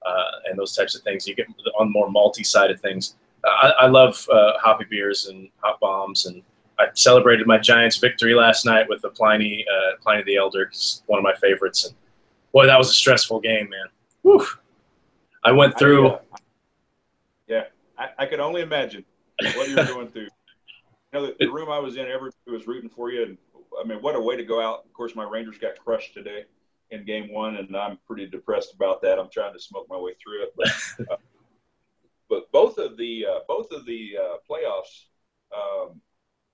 uh, and those types of things. You get on the more malty side of things. I, I love uh, hoppy beers and hop bombs and. I celebrated my Giants' victory last night with the Pliny, uh, Pliny the Elder, one of my favorites. And boy, that was a stressful game, man. Whew. I went through. I, uh, yeah, I, I could only imagine what you were going through. You know, the, the room I was in, everybody was rooting for you. And I mean, what a way to go out. Of course, my Rangers got crushed today in game one, and I'm pretty depressed about that. I'm trying to smoke my way through it. But, uh, but both of the uh, both of the uh, playoffs. Um,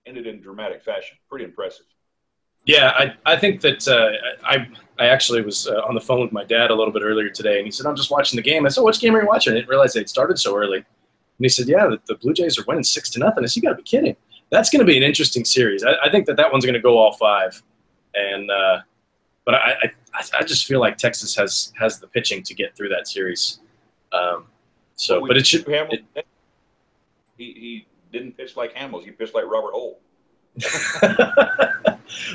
ended in dramatic fashion. Pretty impressive. Yeah, I, I think that uh, I I actually was uh, on the phone with my dad a little bit earlier today, and he said, I'm just watching the game. I said, which game are you watching? I didn't realize they'd started so early. And he said, yeah, the, the Blue Jays are winning six to nothing. I said, you got to be kidding. That's going to be an interesting series. I, I think that that one's going to go all five. And uh, But I, I I just feel like Texas has, has the pitching to get through that series. Um, so, well, we, But it should Hamill, it, He He didn't pitch like Hamill. He pitched like Robert Holt.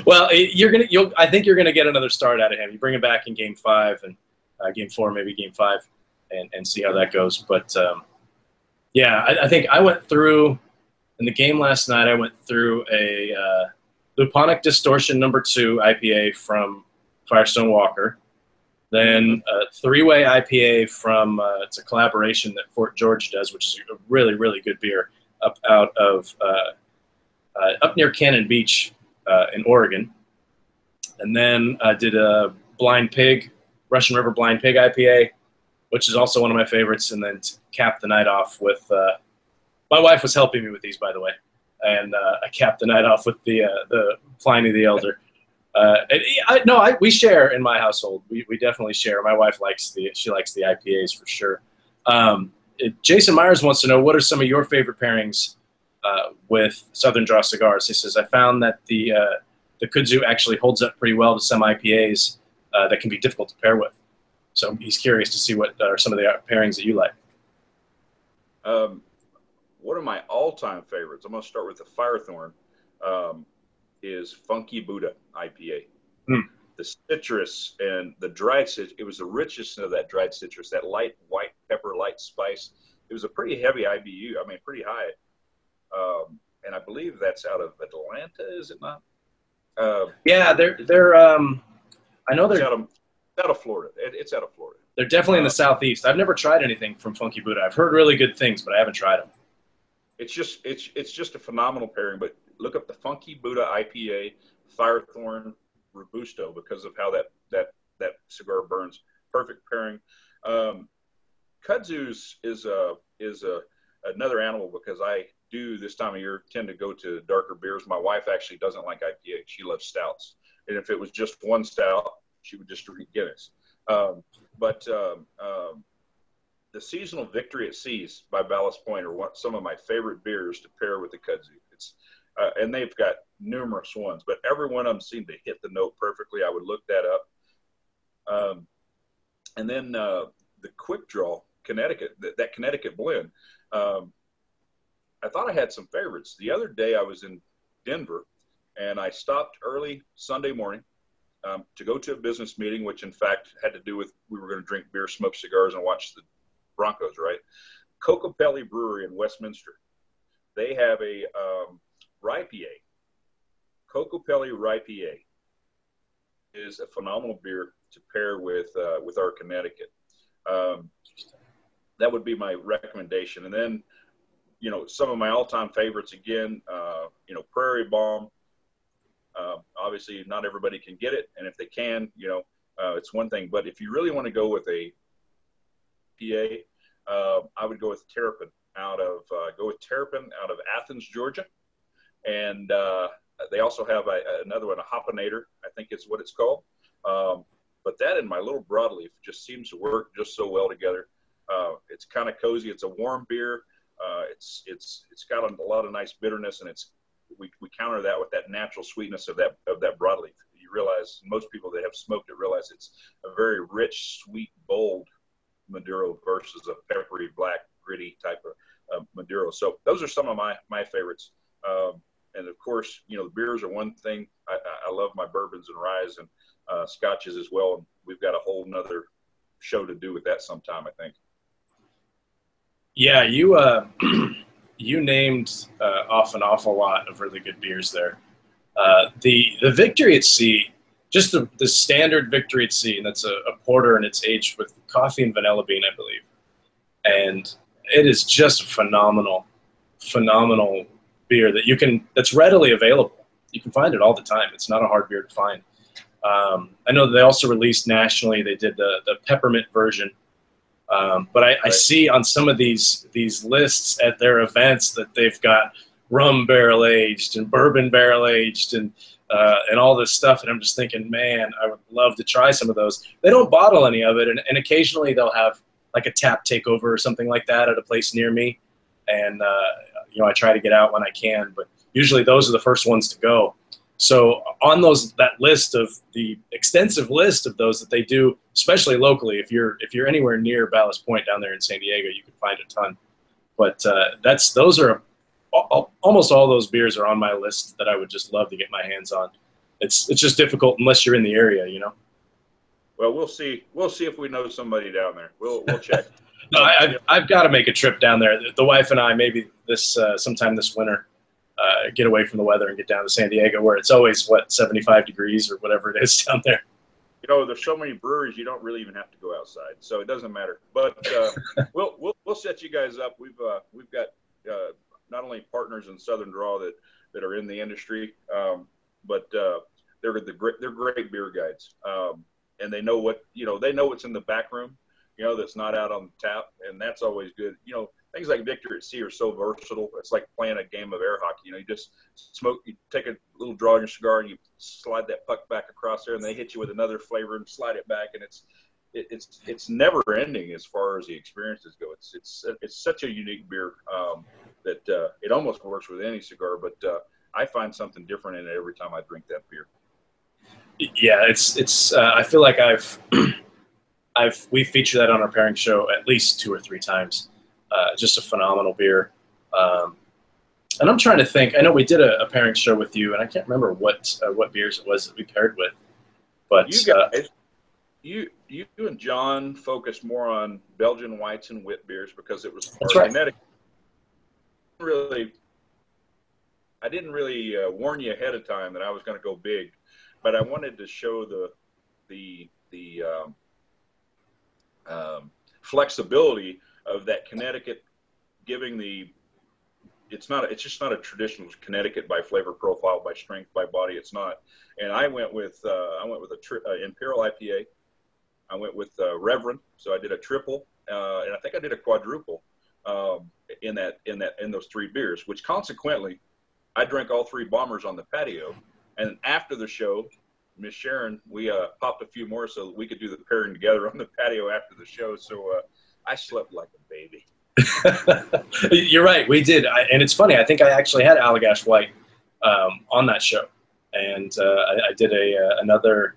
Well, you're gonna. You'll. I think you're gonna get another start out of him. You bring him back in game five and uh, game four, maybe game five, and, and see how that goes. But um, yeah, I, I think I went through in the game last night. I went through a uh, Luponic Distortion Number Two I P A from Firestone Walker, then a three-way I P A from uh, it's a collaboration that Fort George does, which is a really, really good beer up out of. Uh, Uh, up near Cannon Beach uh, in Oregon. And then I did a Blind Pig, Russian River Blind Pig I P A, which is also one of my favorites, and then capped the night off with uh, – my wife was helping me with these, by the way. And uh, I capped the night off with the uh, the Pliny the Elder. Uh, and I, no, I, we share in my household. We we definitely share. My wife likes the she likes the I P As for sure. Um, it, Jason Myers wants to know, what are some of your favorite pairings uh, with Southern Draw Cigars? He says, I found that the uh, the Kudzu actually holds up pretty well to some I P As uh, that can be difficult to pair with. So he's curious to see what are some of the pairings that you like. Um, one of my all-time favorites, I'm going to start with the Firethorn, um, is Funky Buddha I P A. Mm. The citrus and the dried citrus, it was the richest of that dried citrus, that light white pepper, light spice. It was a pretty heavy I B U, I mean, pretty high. Um, and I believe that's out of Atlanta, is it not? Uh, yeah, they're, they're um, I know they're... Out of, out of Florida. It, it's out of Florida. They're definitely in the southeast. I've never tried anything from Funky Buddha. I've heard really good things, but I haven't tried them. It's just it's it's just a phenomenal pairing. But look up the Funky Buddha I P A, Firethorn Robusto, because of how that that that cigar burns. Perfect pairing. Um, Kudzu's is a is a another animal, because I do this time of year tend to go to darker beers. My wife actually doesn't like I P A. She loves stouts, and if it was just one stout, she would just drink Guinness. Um, but um, um, the seasonal Victory at Sea by Ballast Point are one, some of my favorite beers to pair with the Kudzu. It's, uh, and they've got numerous ones, but every one of them seemed to hit the note perfectly. I would look that up. Um, and then uh, the Quick Draw, Connecticut, th that Connecticut blend. Um, I thought I had some favorites. The other day I was in Denver, and I stopped early Sunday morning Um, to go to a business meeting, which in fact had to do with, we were going to drink beer, smoke cigars, and watch the Broncos, right? Cocopelli Brewery in Westminster. They have a um, R I P A. Cocopelli R I P A is a phenomenal beer to pair with uh, with our Connecticut. Um, that would be my recommendation. And then, you know, some of my all-time favorites again, uh, you know, Prairie Bomb. Uh, obviously, not everybody can get it, and if they can, you know, uh, it's one thing. But if you really want to go with a P A, uh, I would go with Terrapin out of uh, go with Terrapin out of Athens, Georgia, and uh, they also have a, another one, a Hopinator, I think is what it's called. Um, but that and my little broadleaf just seems to work just so well together. Uh, it's kind of cozy. It's a warm beer. Uh, it's it's it's got a lot of nice bitterness, and it's We, we counter that with that natural sweetness of that of that broadleaf. You realize, most people that have smoked it realize it's a very rich, sweet, bold Maduro versus a peppery, black, gritty type of uh, Maduro. So those are some of my, my favorites. Um, and, of course, you know, the beers are one thing. I, I love my bourbons and ryes and uh, scotches as well. And we've got a whole nother show to do with that sometime, I think. Yeah, you uh... – You named uh, off an awful lot of really good beers there. Uh, the the Victory at Sea, just the, the standard Victory at Sea, and that's a, a porter, and it's aged with coffee and vanilla bean, I believe. And it is just a phenomenal, phenomenal beer that you can that's readily available. You can find it all the time. It's not a hard beer to find. Um, I know they also released nationally. They did the the peppermint version. Um, but I, right. I see on some of these these lists at their events that they've got rum barrel aged and bourbon barrel aged and uh, and all this stuff, and I'm just thinking, man, I would love to try some of those. They don't bottle any of it, and, and occasionally they'll have like a tap takeover or something like that at a place near me, and uh, you know, I try to get out when I can, but usually those are the first ones to go. So on those that list of the extensive list of those that they do, especially locally, if you're if you're anywhere near Ballast Point down there in San Diego, you can find a ton. But uh, that's those are almost all those beers are on my list that I would just love to get my hands on. It's it's just difficult unless you're in the area, you know. Well, we'll see. We'll see if we know somebody down there. We'll we'll check. No, I, I've I've got to make a trip down there. The wife and I maybe this uh, sometime this winter. Uh, get away from the weather and get down to San Diego, where it's always, what, seventy-five degrees or whatever it is down there. You know, there's so many breweries, you don't really even have to go outside, so it doesn't matter. But uh, we'll, we'll we'll set you guys up. We've uh, we've got uh, not only partners in Southern Draw that that are in the industry, um, but uh, they're the they're great beer guides, um, and they know what you know. They know what's in the back room. you know, that's not out on tap, and that's always good. You know, things like Victory at Sea are so versatile. It's like playing a game of air hockey. You know, you just smoke, you take a little draw in your cigar, and you slide that puck back across there, and they hit you with another flavor and slide it back, and it's it, it's it's never ending as far as the experiences go. It's it's it's such a unique beer um, that uh, it almost works with any cigar, but uh, I find something different in it every time I drink that beer. Yeah, it's it's. Uh, I feel like I've I've we feature that on our pairing show at least two or three times. Uh, just a phenomenal beer, um, and I'm trying to think. I know we did a, a pairing show with you, and I can't remember what uh, what beers it was that we paired with. But you guys, uh, you you and John focused more on Belgian whites and wit beers because it was part of Connecticut. Really, I didn't really uh, warn you ahead of time that I was going to go big, but I wanted to show the the the um, um, flexibility of that Connecticut, giving the, it's not, it's just not a traditional Connecticut by flavor profile, by strength, by body. It's not. And I went with, uh, I went with a tri uh, Imperial I P A. I went with uh, Reverend. So I did a triple, uh, and I think I did a quadruple um, in that, in that, in those three beers. Which consequently, I drank all three bombers on the patio. And after the show, Miss Sharon, we uh, popped a few more so that we could do the pairing together on the patio after the show. So. Uh, I slept like a baby. You're right. We did. I, and it's funny. I think I actually had Allagash White um, on that show. And uh, I, I did a uh, another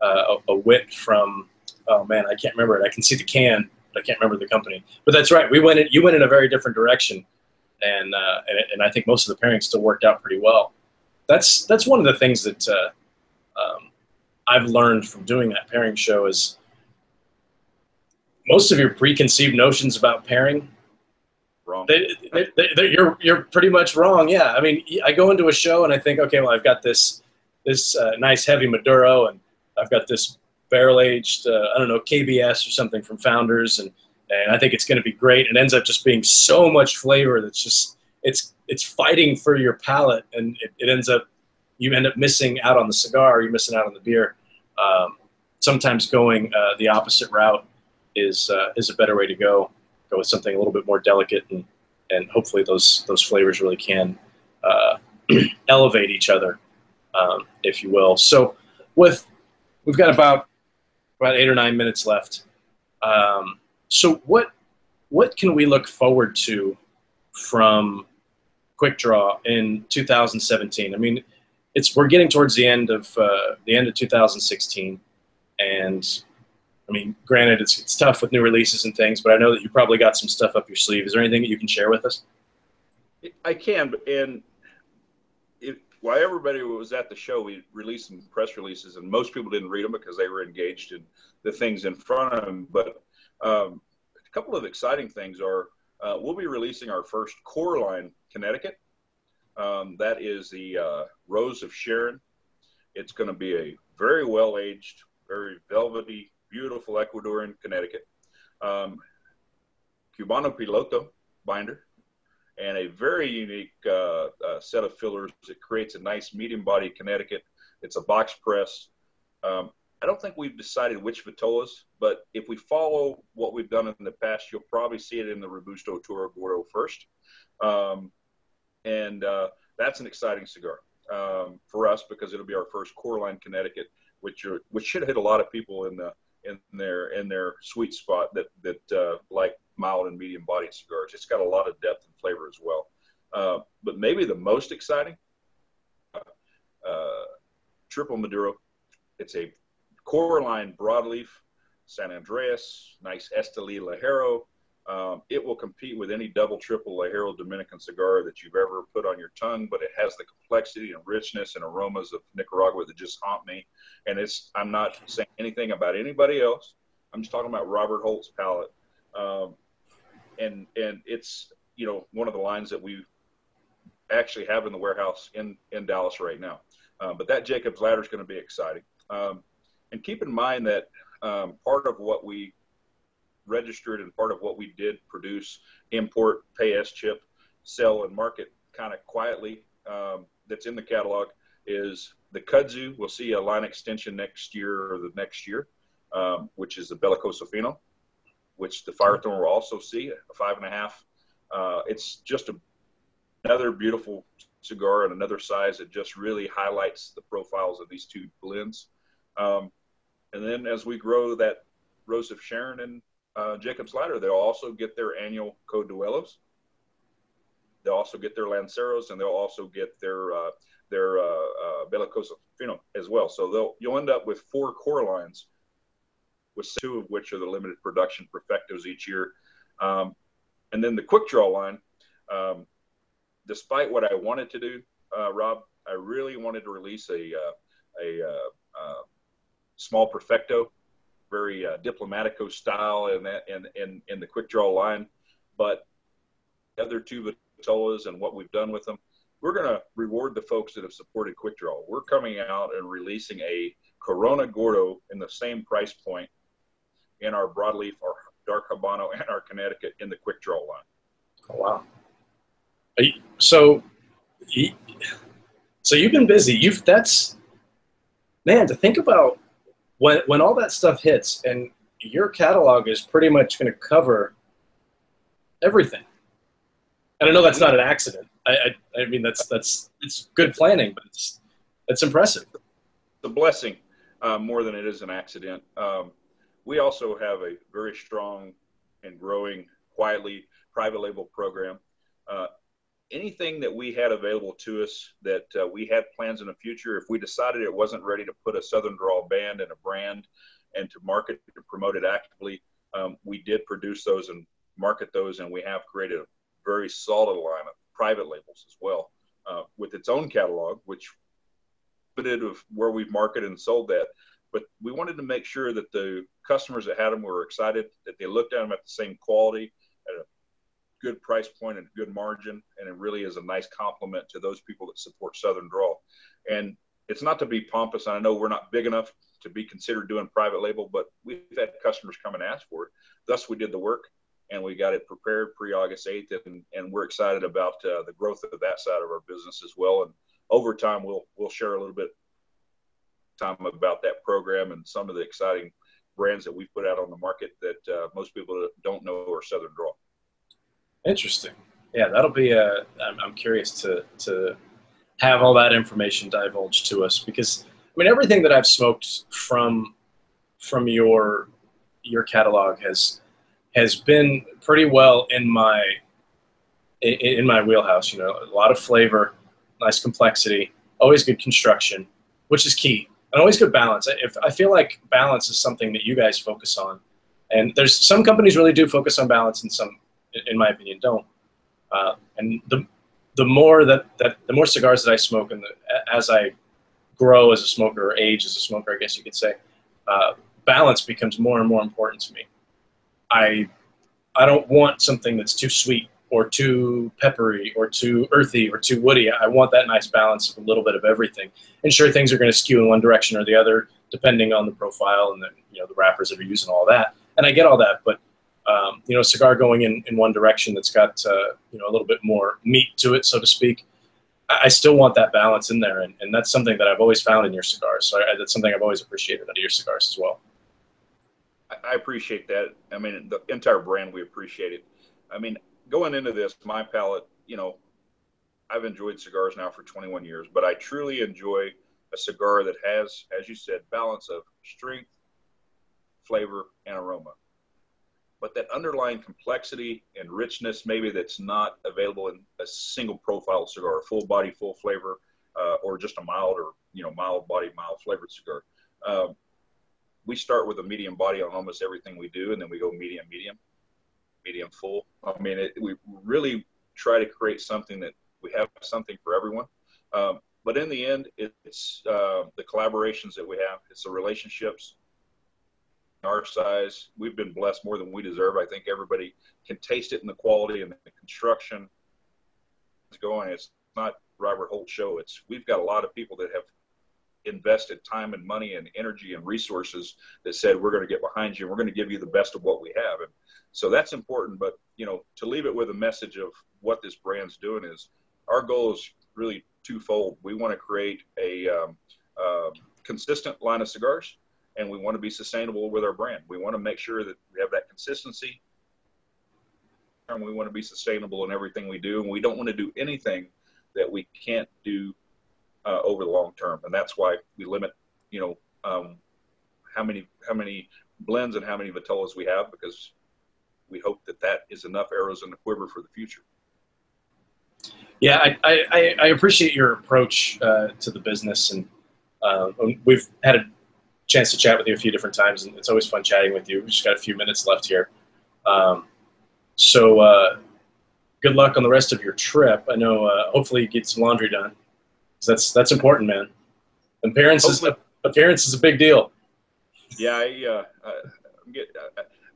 uh, a, a whip from, oh, man, I can't remember it. I can see the can, but I can't remember the company. But that's right. We went in, you went in a very different direction. And, uh, and, and I think most of the pairings still worked out pretty well. That's, that's one of the things that uh, um, I've learned from doing that pairing show is, most of your preconceived notions about pairing, wrong. They, they, they, they, you're you're pretty much wrong. Yeah, I mean, I go into a show and I think, okay, well, I've got this this uh, nice heavy Maduro, and I've got this barrel aged, uh, I don't know, K B S or something from Founders, and and I think it's going to be great. And it ends up just being so much flavor that's just it's it's fighting for your palate, and it, it ends up you end up missing out on the cigar, you're missing out on the beer. Um, sometimes going uh, the opposite route is uh, is a better way to go. Go with something a little bit more delicate, and and hopefully those those flavors really can uh, elevate each other, um, if you will. So, with we've got about about eight or nine minutes left. Um, so, what what can we look forward to from Quick Draw in two thousand seventeen? I mean, it's we're getting towards the end of uh, the end of two thousand sixteen, and I mean, granted, it's, it's tough with new releases and things, but I know that you probably got some stuff up your sleeve. Is there anything that you can share with us? I can, but and it, while everybody was at the show, we released some press releases, and most people didn't read them because they were engaged in the things in front of them. But um, a couple of exciting things are uh, we'll be releasing our first core line, Connecticut. Um, that is the uh, Rose of Sharon. It's going to be a very well-aged, very velvety, beautiful Ecuadorian Connecticut, um, Cubano Piloto binder, and a very unique uh, uh, set of fillers that creates a nice medium body Connecticut. It's a box press. Um, I don't think we've decided which vitolas, but if we follow what we've done in the past, you'll probably see it in the Robusto Toro Gordo first. Um, and uh, that's an exciting cigar um, for us because it'll be our first core line Connecticut, which, are, which should hit a lot of people in the in their in their sweet spot that that uh, like mild and medium bodied cigars. It's got a lot of depth and flavor as well. Uh, but maybe the most exciting, uh, Triple Maduro. It's a Coraline broadleaf, San Andreas, nice Esteli Lajero. Um, it will compete with any double, triple Lajero Dominican cigar that you've ever put on your tongue, but it has the complexity and richness and aromas of Nicaragua that just haunt me. And it's, I'm not saying anything about anybody else. I'm just talking about Robert Holt's palate. Um, and, and it's, you know, one of the lines that we actually have in the warehouse in, in Dallas right now. Uh, but that Jacob's Ladder is going to be exciting. Um, and keep in mind that um, part of what we registered and part of what we did produce, import, pay S chip, sell and market kind of quietly um, that's in the catalog is the Kudzu. We'll see a line extension next year or the next year, um, which is the Bellicoso Fino. which the Firethorn will also see, a five and a half. Uh, it's just a, another beautiful cigar and another size that just really highlights the profiles of these two blends. Um, and then as we grow that Rose of Sharon and uh, Jacob's Ladder, they'll also get their annual Code Duellos. They'll also get their Lanceros, and they'll also get their uh, their uh, uh, Bellicoso Fino as well. So they'll you'll end up with four core lines, with two of which are the limited production perfectos each year. Um, and then the Quick Draw line, um, despite what I wanted to do, uh, Rob, I really wanted to release a, uh, a uh, uh, small perfecto, very uh, Diplomatico style in, that, in, in, in the Quick Draw line. But the other two Vitolas and what we've done with them, we're going to reward the folks that have supported Quick Draw. We're coming out and releasing a Corona Gordo in the same price point in our Broadleaf, our Dark Habano, and our Connecticut in the Quick Draw line. Oh, wow. You, so, you, so you've been busy. You've that's, man, to think about when, when all that stuff hits and your catalog is pretty much going to cover everything. And I know that's not an accident. I, I, I mean, that's, that's, it's good planning, but it's, it's impressive. The blessing uh, more than it is an accident. Um, we also have a very strong and growing, quietly, private label program. Uh, anything that we had available to us that uh, we had plans in the future, if we decided it wasn't ready to put a Southern Draw band and a brand and to market to promote it actively, um, we did produce those and market those, and we have created a very solid line of private labels as well uh, with its own catalog, which bit of where we've marketed and sold that. But we wanted to make sure that the customers that had them were excited, that they looked at them at the same quality, at a good price point and good margin, and it really is a nice compliment to those people that support Southern Draw. And it's not to be pompous. I know we're not big enough to be considered doing private label, but we've had customers come and ask for it. Thus, we did the work, and we got it prepared pre-August eighth, and, and we're excited about uh, the growth of that side of our business as well. And over time, we'll we'll share a little bit time about that program and some of the exciting brands that we've put out on the market that uh, most people don't know are Southern Draw. Interesting. Yeah, that'll be a, I'm, I'm curious to, to have all that information divulged to us, because, I mean, everything that I've smoked from from your your catalog has has been pretty well in my in, in my wheelhouse. You know, a lot of flavor, nice complexity, always good construction, which is key, and always good balance. If I feel like balance is something that you guys focus on, and there's some companies really do focus on balance, and some, in my opinion, don't. Uh, and the the more that, that the more cigars that I smoke, and the, as I grow as a smoker, or age as a smoker, I guess you could say, uh, balance becomes more and more important to me. I I don't want something that's too sweet, or too peppery, or too earthy, or too woody. I want that nice balance of a little bit of everything. And sure, things are going to skew in one direction or the other, depending on the profile and the, you know, the wrappers that are used and all that. And I get all that, but um, you know, a cigar going in, in one direction that's got uh, you know, a little bit more meat to it, so to speak, I, I still want that balance in there, and, and that's something that I've always found in your cigars. So I, that's something I've always appreciated out of your cigars as well. I, I appreciate that. I mean, the entire brand, we appreciate it. I mean, going into this, my palate, you know, I've enjoyed cigars now for twenty-one years, but I truly enjoy a cigar that has, as you said, balance of strength, flavor, and aroma. But that underlying complexity and richness, maybe that's not available in a single profile cigar, full body, full flavor, uh, or just a mild or, you know, mild body, mild flavored cigar. Um, we start with a medium body on almost everything we do, and then we go medium, medium. medium full. I mean, it, we really try to create something that we have something for everyone. Um, but in the end, it, it's uh, the collaborations that we have. It's the relationships. Our size, we've been blessed more than we deserve. I think everybody can taste it in the quality and the construction. It's going. It's not Robert Holt show. It's we've got a lot of people that have invested time and money and energy and resources that said we're going to get behind you and we're going to give you the best of what we have. And so that's important, but, you know, to leave it with a message of what this brand's doing is our goal is really twofold. We want to create a um, uh, consistent line of cigars, and we want to be sustainable with our brand. We want to make sure that we have that consistency. And we want to be sustainable in everything we do, and we don't want to do anything that we can't do uh, over the long term. And that's why we limit, you know, um, how many how many blends and how many vitolas we have, because we hope that that is enough arrows in the quiver for the future. Yeah, I I, I appreciate your approach uh, to the business, and uh, we've had a chance to chat with you a few different times, and it's always fun chatting with you. We've just got a few minutes left here. Um, So, uh, good luck on the rest of your trip. I know, uh, hopefully you get some laundry done. That's, that's important, man. Appearance is, appearance is a big deal. Yeah. I, uh, I'm, get,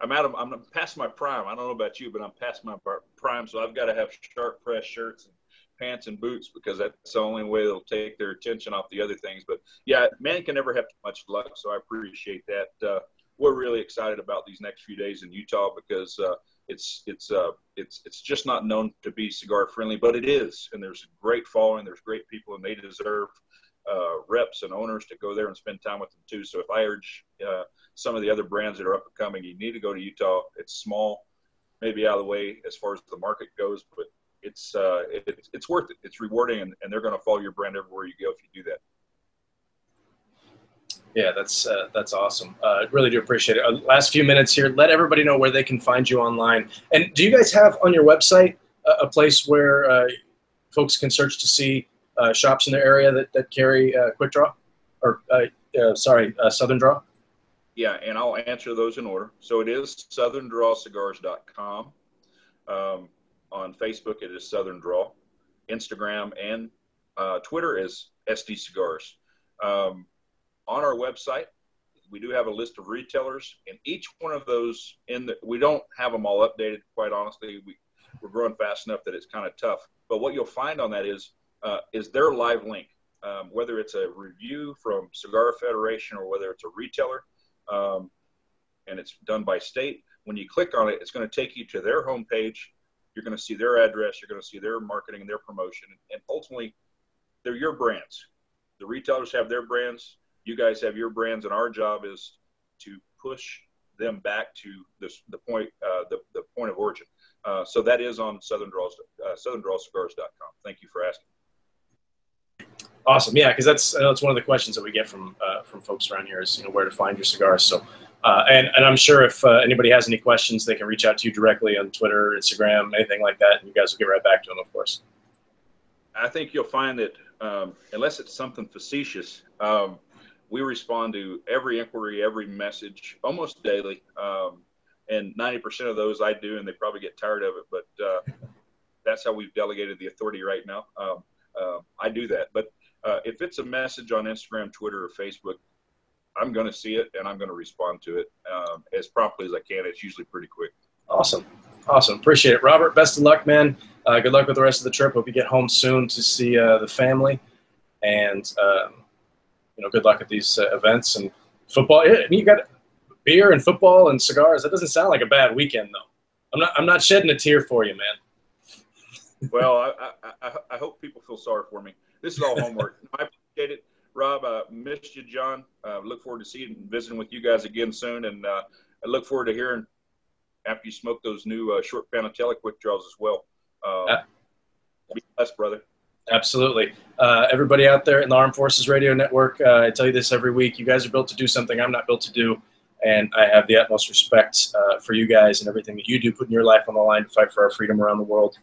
I'm out of, I'm past my prime. I don't know about you, but I'm past my prime. So I've got to have sharp pressed shirts and pants and boots, because that's the only way they'll take their attention off the other things. But yeah, man can never have too much luck. So I appreciate that. Uh, we're really excited about these next few days in Utah, because, uh, It's it's uh it's it's just not known to be cigar friendly, but it is, and there's a great following, there's great people, and they deserve uh, reps and owners to go there and spend time with them too. So if I urge uh, some of the other brands that are up and coming, you need to go to Utah. It's small, maybe out of the way as far as the market goes, but it's uh it's it's worth it. It's rewarding, and, and they're going to follow your brand everywhere you go if you do that. Yeah, that's uh, that's awesome. I uh, really do appreciate it. Uh, last few minutes here. Let everybody know where they can find you online. And do you guys have on your website a, a place where uh, folks can search to see uh, shops in their area that, that carry uh, Quick Draw? Or, uh, uh, sorry, uh, Southern Draw? Yeah, and I'll answer those in order. So it is southern draw cigars dot com. Um, on Facebook, it is Southern Draw. Instagram and uh, Twitter is S D Cigars. Um, On our website, we do have a list of retailers, and each one of those in the, we don't have them all updated, quite honestly. We, we're growing fast enough that it's kind of tough. But what you'll find on that is, uh, is their live link, um, whether it's a review from Cigar Federation or whether it's a retailer, um, and it's done by state. When you click on it, it's going to take you to their homepage. You're going to see their address. You're going to see their marketing and their promotion. And ultimately, they're your brands. The retailers have their brands. You guys have your brands, and our job is to push them back to this, the point, uh, the, the point of origin. Uh, so that is on Southern Draws, uh, southern draw cigars dot com. Thank you for asking. Awesome, yeah, because that's I know that's one of the questions that we get from uh, from folks around here is, you know, where to find your cigars. So, uh, and and I'm sure if uh, anybody has any questions, they can reach out to you directly on Twitter, Instagram, anything like that, and you guys will get right back to them, of course. I think you'll find that um, unless it's something facetious. Um, We respond to every inquiry, every message, almost daily, um, and ninety percent of those I do, and they probably get tired of it, but uh, that's how we've delegated the authority right now. Um, uh, I do that, but uh, if it's a message on Instagram, Twitter, or Facebook, I'm going to see it, and I'm going to respond to it um, as promptly as I can. It's usually pretty quick. Awesome. Awesome. Appreciate it. Robert, best of luck, man. Uh, good luck with the rest of the trip. Hope you get home soon to see uh, the family, and uh, you know, good luck at these uh, events and football. I mean, you got beer and football and cigars. That doesn't sound like a bad weekend, though. I'm not. I'm not shedding a tear for you, man. Well, I, I, I hope people feel sorry for me. This is all homework. I appreciate it, Rob. I missed you, John. Uh, look forward to seeing and visiting with you guys again soon, and uh, I look forward to hearing after you smoke those new uh, short Panatella Quick Draws as well. Uh, uh, be blessed, brother. Absolutely. Uh, everybody out there in the Armed Forces Radio Network, uh, I tell you this every week, you guys are built to do something I'm not built to do, and I have the utmost respect uh, for you guys and everything that you do, putting your life on the line to fight for our freedom around the world.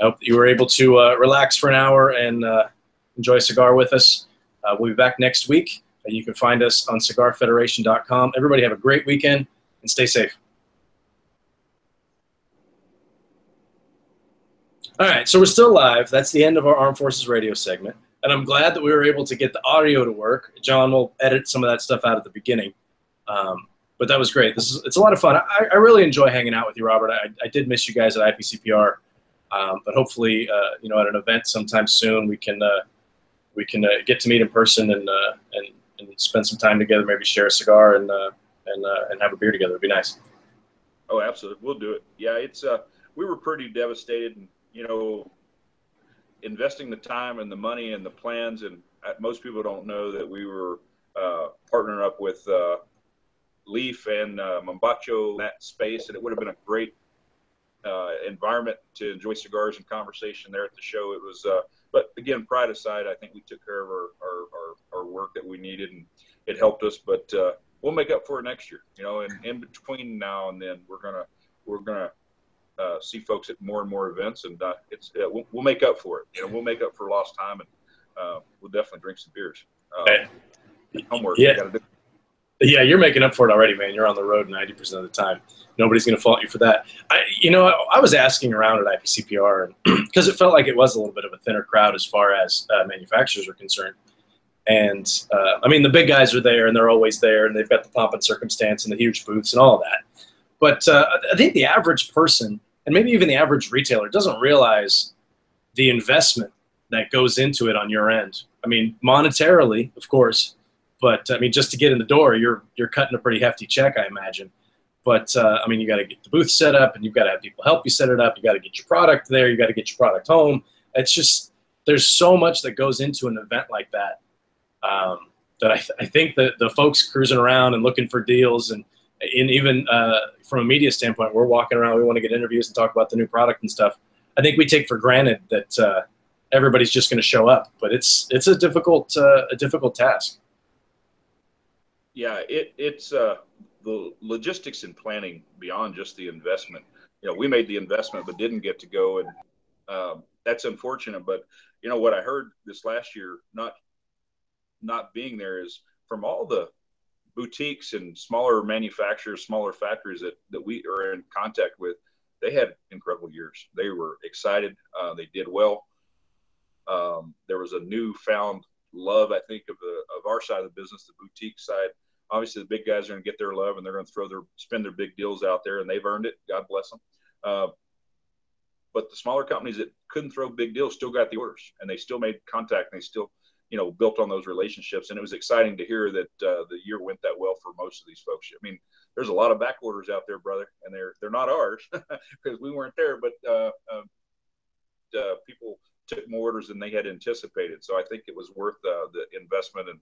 I hope that you were able to uh, relax for an hour and uh, enjoy a cigar with us. Uh, we'll be back next week, and you can find us on cigar federation dot com. Everybody have a great weekend, and stay safe. All right, so we're still live. That's the end of our Armed Forces Radio segment, and I'm glad that we were able to get the audio to work. John will edit some of that stuff out at the beginning, um, but that was great. This is, it's a lot of fun. I, I really enjoy hanging out with you, Robert. I, I did miss you guys at I P C P R, um, but hopefully, uh, you know, at an event sometime soon, we can uh, we can uh, get to meet in person and, uh, and and spend some time together. Maybe share a cigar and uh, and uh, and have a beer together. It'd be nice. Oh, absolutely, we'll do it. Yeah, it's uh, we were pretty devastated. And you know, investing the time and the money and the plans, and most people don't know that we were uh, partnering up with uh, Leaf and uh, Mambacho, that space, and it would have been a great uh, environment to enjoy cigars and conversation there at the show. It was, uh, but again, pride aside, I think we took care of our, our, our, our work that we needed, and it helped us, but uh, we'll make up for it next year, you know, and in between now and then, we're going to, we're going to, Uh, see folks at more and more events, and uh, it's uh, we'll, we'll make up for it. You know, we'll make up for lost time, and uh, we'll definitely drink some beers. Uh, homework. Yeah. Gotta do. Yeah, you're making up for it already, man. You're on the road ninety percent of the time. Nobody's going to fault you for that. I, you know, I, I was asking around at I P C P R because it felt like it was a little bit of a thinner crowd as far as uh, manufacturers are concerned. And uh, I mean, the big guys are there, and they're always there, and they've got the pomp and circumstance and the huge booths and all of that. But uh, I think the average person, and maybe even the average retailer, doesn't realize the investment that goes into it on your end. I mean, monetarily, of course, but I mean, just to get in the door, you're you're cutting a pretty hefty check, I imagine. But uh, I mean, you got to get the booth set up, and you've got to have people help you set it up. You got to get your product there. You got to get your product home. It's just there's so much that goes into an event like that um, that I, th I think that the folks cruising around and looking for deals and And even uh, from a media standpoint, we're walking around, we want to get interviews and talk about the new product and stuff. I think we take for granted that uh, everybody's just going to show up, but it's it's a difficult uh, a difficult task. Yeah, it, it's uh, the logistics and planning beyond just the investment. You know, we made the investment but didn't get to go, and um, that's unfortunate. But you know what I heard this last year, not not being there, is from all the boutiques and smaller manufacturers, smaller factories that, that we are in contact with, they had incredible years. They were excited. Uh, they did well. Um, there was a newfound love, I think, of, the, of our side of the business, the boutique side. Obviously, the big guys are going to get their love, and they're going to throw their spend their big deals out there, and they've earned it. God bless them. Uh, but the smaller companies that couldn't throw big deals still got the orders, and they still made contact, and they still – you know, built on those relationships. And it was exciting to hear that uh, the year went that well for most of these folks. I mean, there's a lot of back orders out there, brother, and they're, they're not ours because we weren't there, but uh, uh, uh, people took more orders than they had anticipated. So I think it was worth uh, the investment. And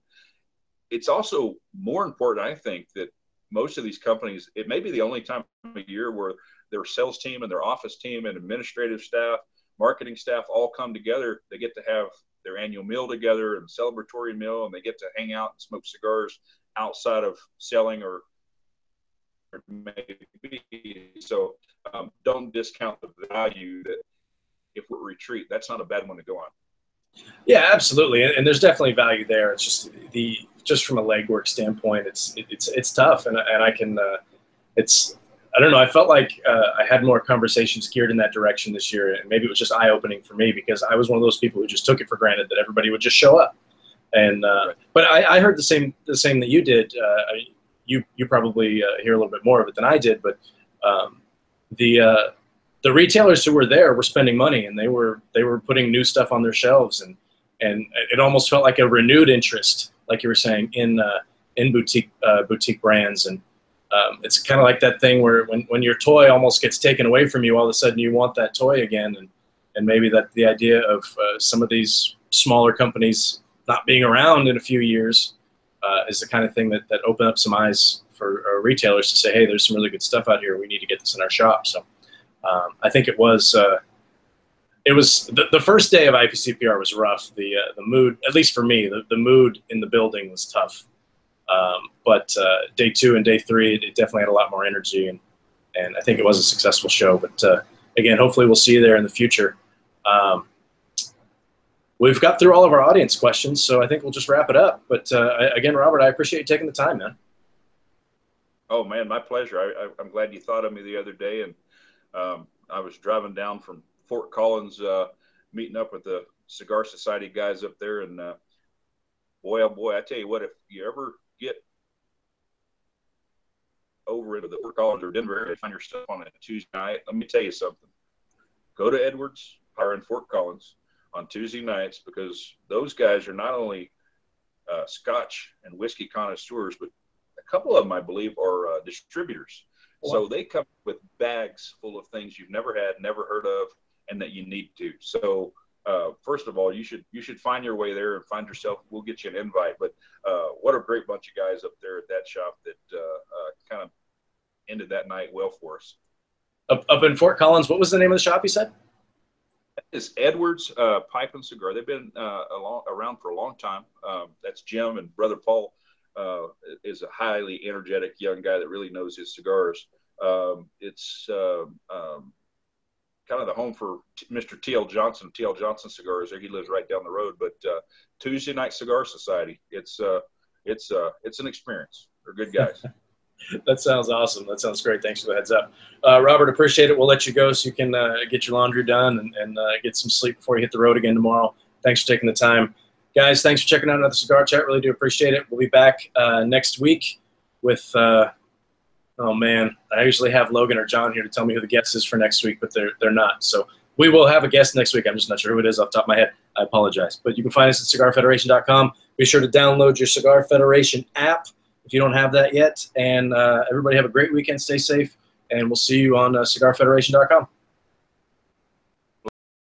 it's also more important, I think, that most of these companies, it may be the only time of year where their sales team and their office team and administrative staff, marketing staff all come together. They get to have their annual meal together and celebratory meal, and they get to hang out and smoke cigars outside of selling or, or maybe. So um, don't discount the value that if we're retreat, that's not a bad one to go on. Yeah, absolutely. And, and there's definitely value there. It's just the, just from a legwork standpoint, it's, it, it's, it's tough. And, and I can, uh, it's, I don't know. I felt like uh, I had more conversations geared in that direction this year, and maybe it was just eye-opening for me because I was one of those people who just took it for granted that everybody would just show up. And uh, right. But I, I heard the same the same that you did. Uh, I, you you probably uh, hear a little bit more of it than I did, but um, the uh, the retailers who were there were spending money, and they were they were putting new stuff on their shelves, and and it almost felt like a renewed interest, like you were saying, in uh, in boutique uh, boutique brands and. Um, it's kind of like that thing where when, when your toy almost gets taken away from you, all of a sudden you want that toy again. And, and maybe that the idea of uh, some of these smaller companies not being around in a few years uh, is the kind of thing that, that open up some eyes for uh, retailers to say, hey, there's some really good stuff out here. We need to get this in our shop. So um, I think it was uh, it was the, the first day of I P C P R was rough. The, uh, the mood, at least for me, the, the mood in the building was tough. Um, but uh, day two and day three, it definitely had a lot more energy, and, and I think it was a successful show. But uh, again, hopefully we'll see you there in the future. Um, we've got through all of our audience questions, so I think we'll just wrap it up. But uh, I, again, Robert, I appreciate you taking the time, man. Oh, man, my pleasure. I, I, I'm glad you thought of me the other day. And um, I was driving down from Fort Collins, uh, meeting up with the Cigar Society guys up there. And uh, boy, oh, boy, I tell you what, if you ever get over into the Fort Collins or Denver and find yourself on a Tuesday night, let me tell you something. Go to Edwards, hire in Fort Collins on Tuesday nights, because those guys are not only uh, Scotch and whiskey connoisseurs, but a couple of them, I believe, are uh, distributors. Wow. So they come with bags full of things you've never had, never heard of, and that you need to. So Uh, first of all, you should you should find your way there and find yourself. We'll get you an invite. But uh, what a great bunch of guys up there at that shop that uh, uh, kind of ended that night well for us. Up, up in Fort Collins, what was the name of the shop you said? It's Edwards uh, Pipe and Cigar. They've been uh, along, around for a long time. Um, that's Jim, and Brother Paul uh, is a highly energetic young guy that really knows his cigars. Um, it's uh, um, kind of the home for Mister T L Johnson, T L Johnson Cigars. There, he lives right down the road. But uh, Tuesday Night Cigar Society, it's uh, it's uh, it's an experience. They're good guys. That sounds awesome. That sounds great. Thanks for the heads up. Uh, Robert, appreciate it. We'll let you go so you can uh, get your laundry done and, and uh, get some sleep before you hit the road again tomorrow. Thanks for taking the time. Guys, thanks for checking out another Cigar Chat. Really do appreciate it. We'll be back uh, next week with, uh, oh, man, I usually have Logan or John here to tell me who the guest is for next week, but they're, they're not. So we will have a guest next week. I'm just not sure who it is off the top of my head. I apologize. But you can find us at Cigar Federation dot com. Be sure to download your Cigar Federation app if you don't have that yet. And uh, everybody have a great weekend. Stay safe. And we'll see you on uh, Cigar Federation dot com.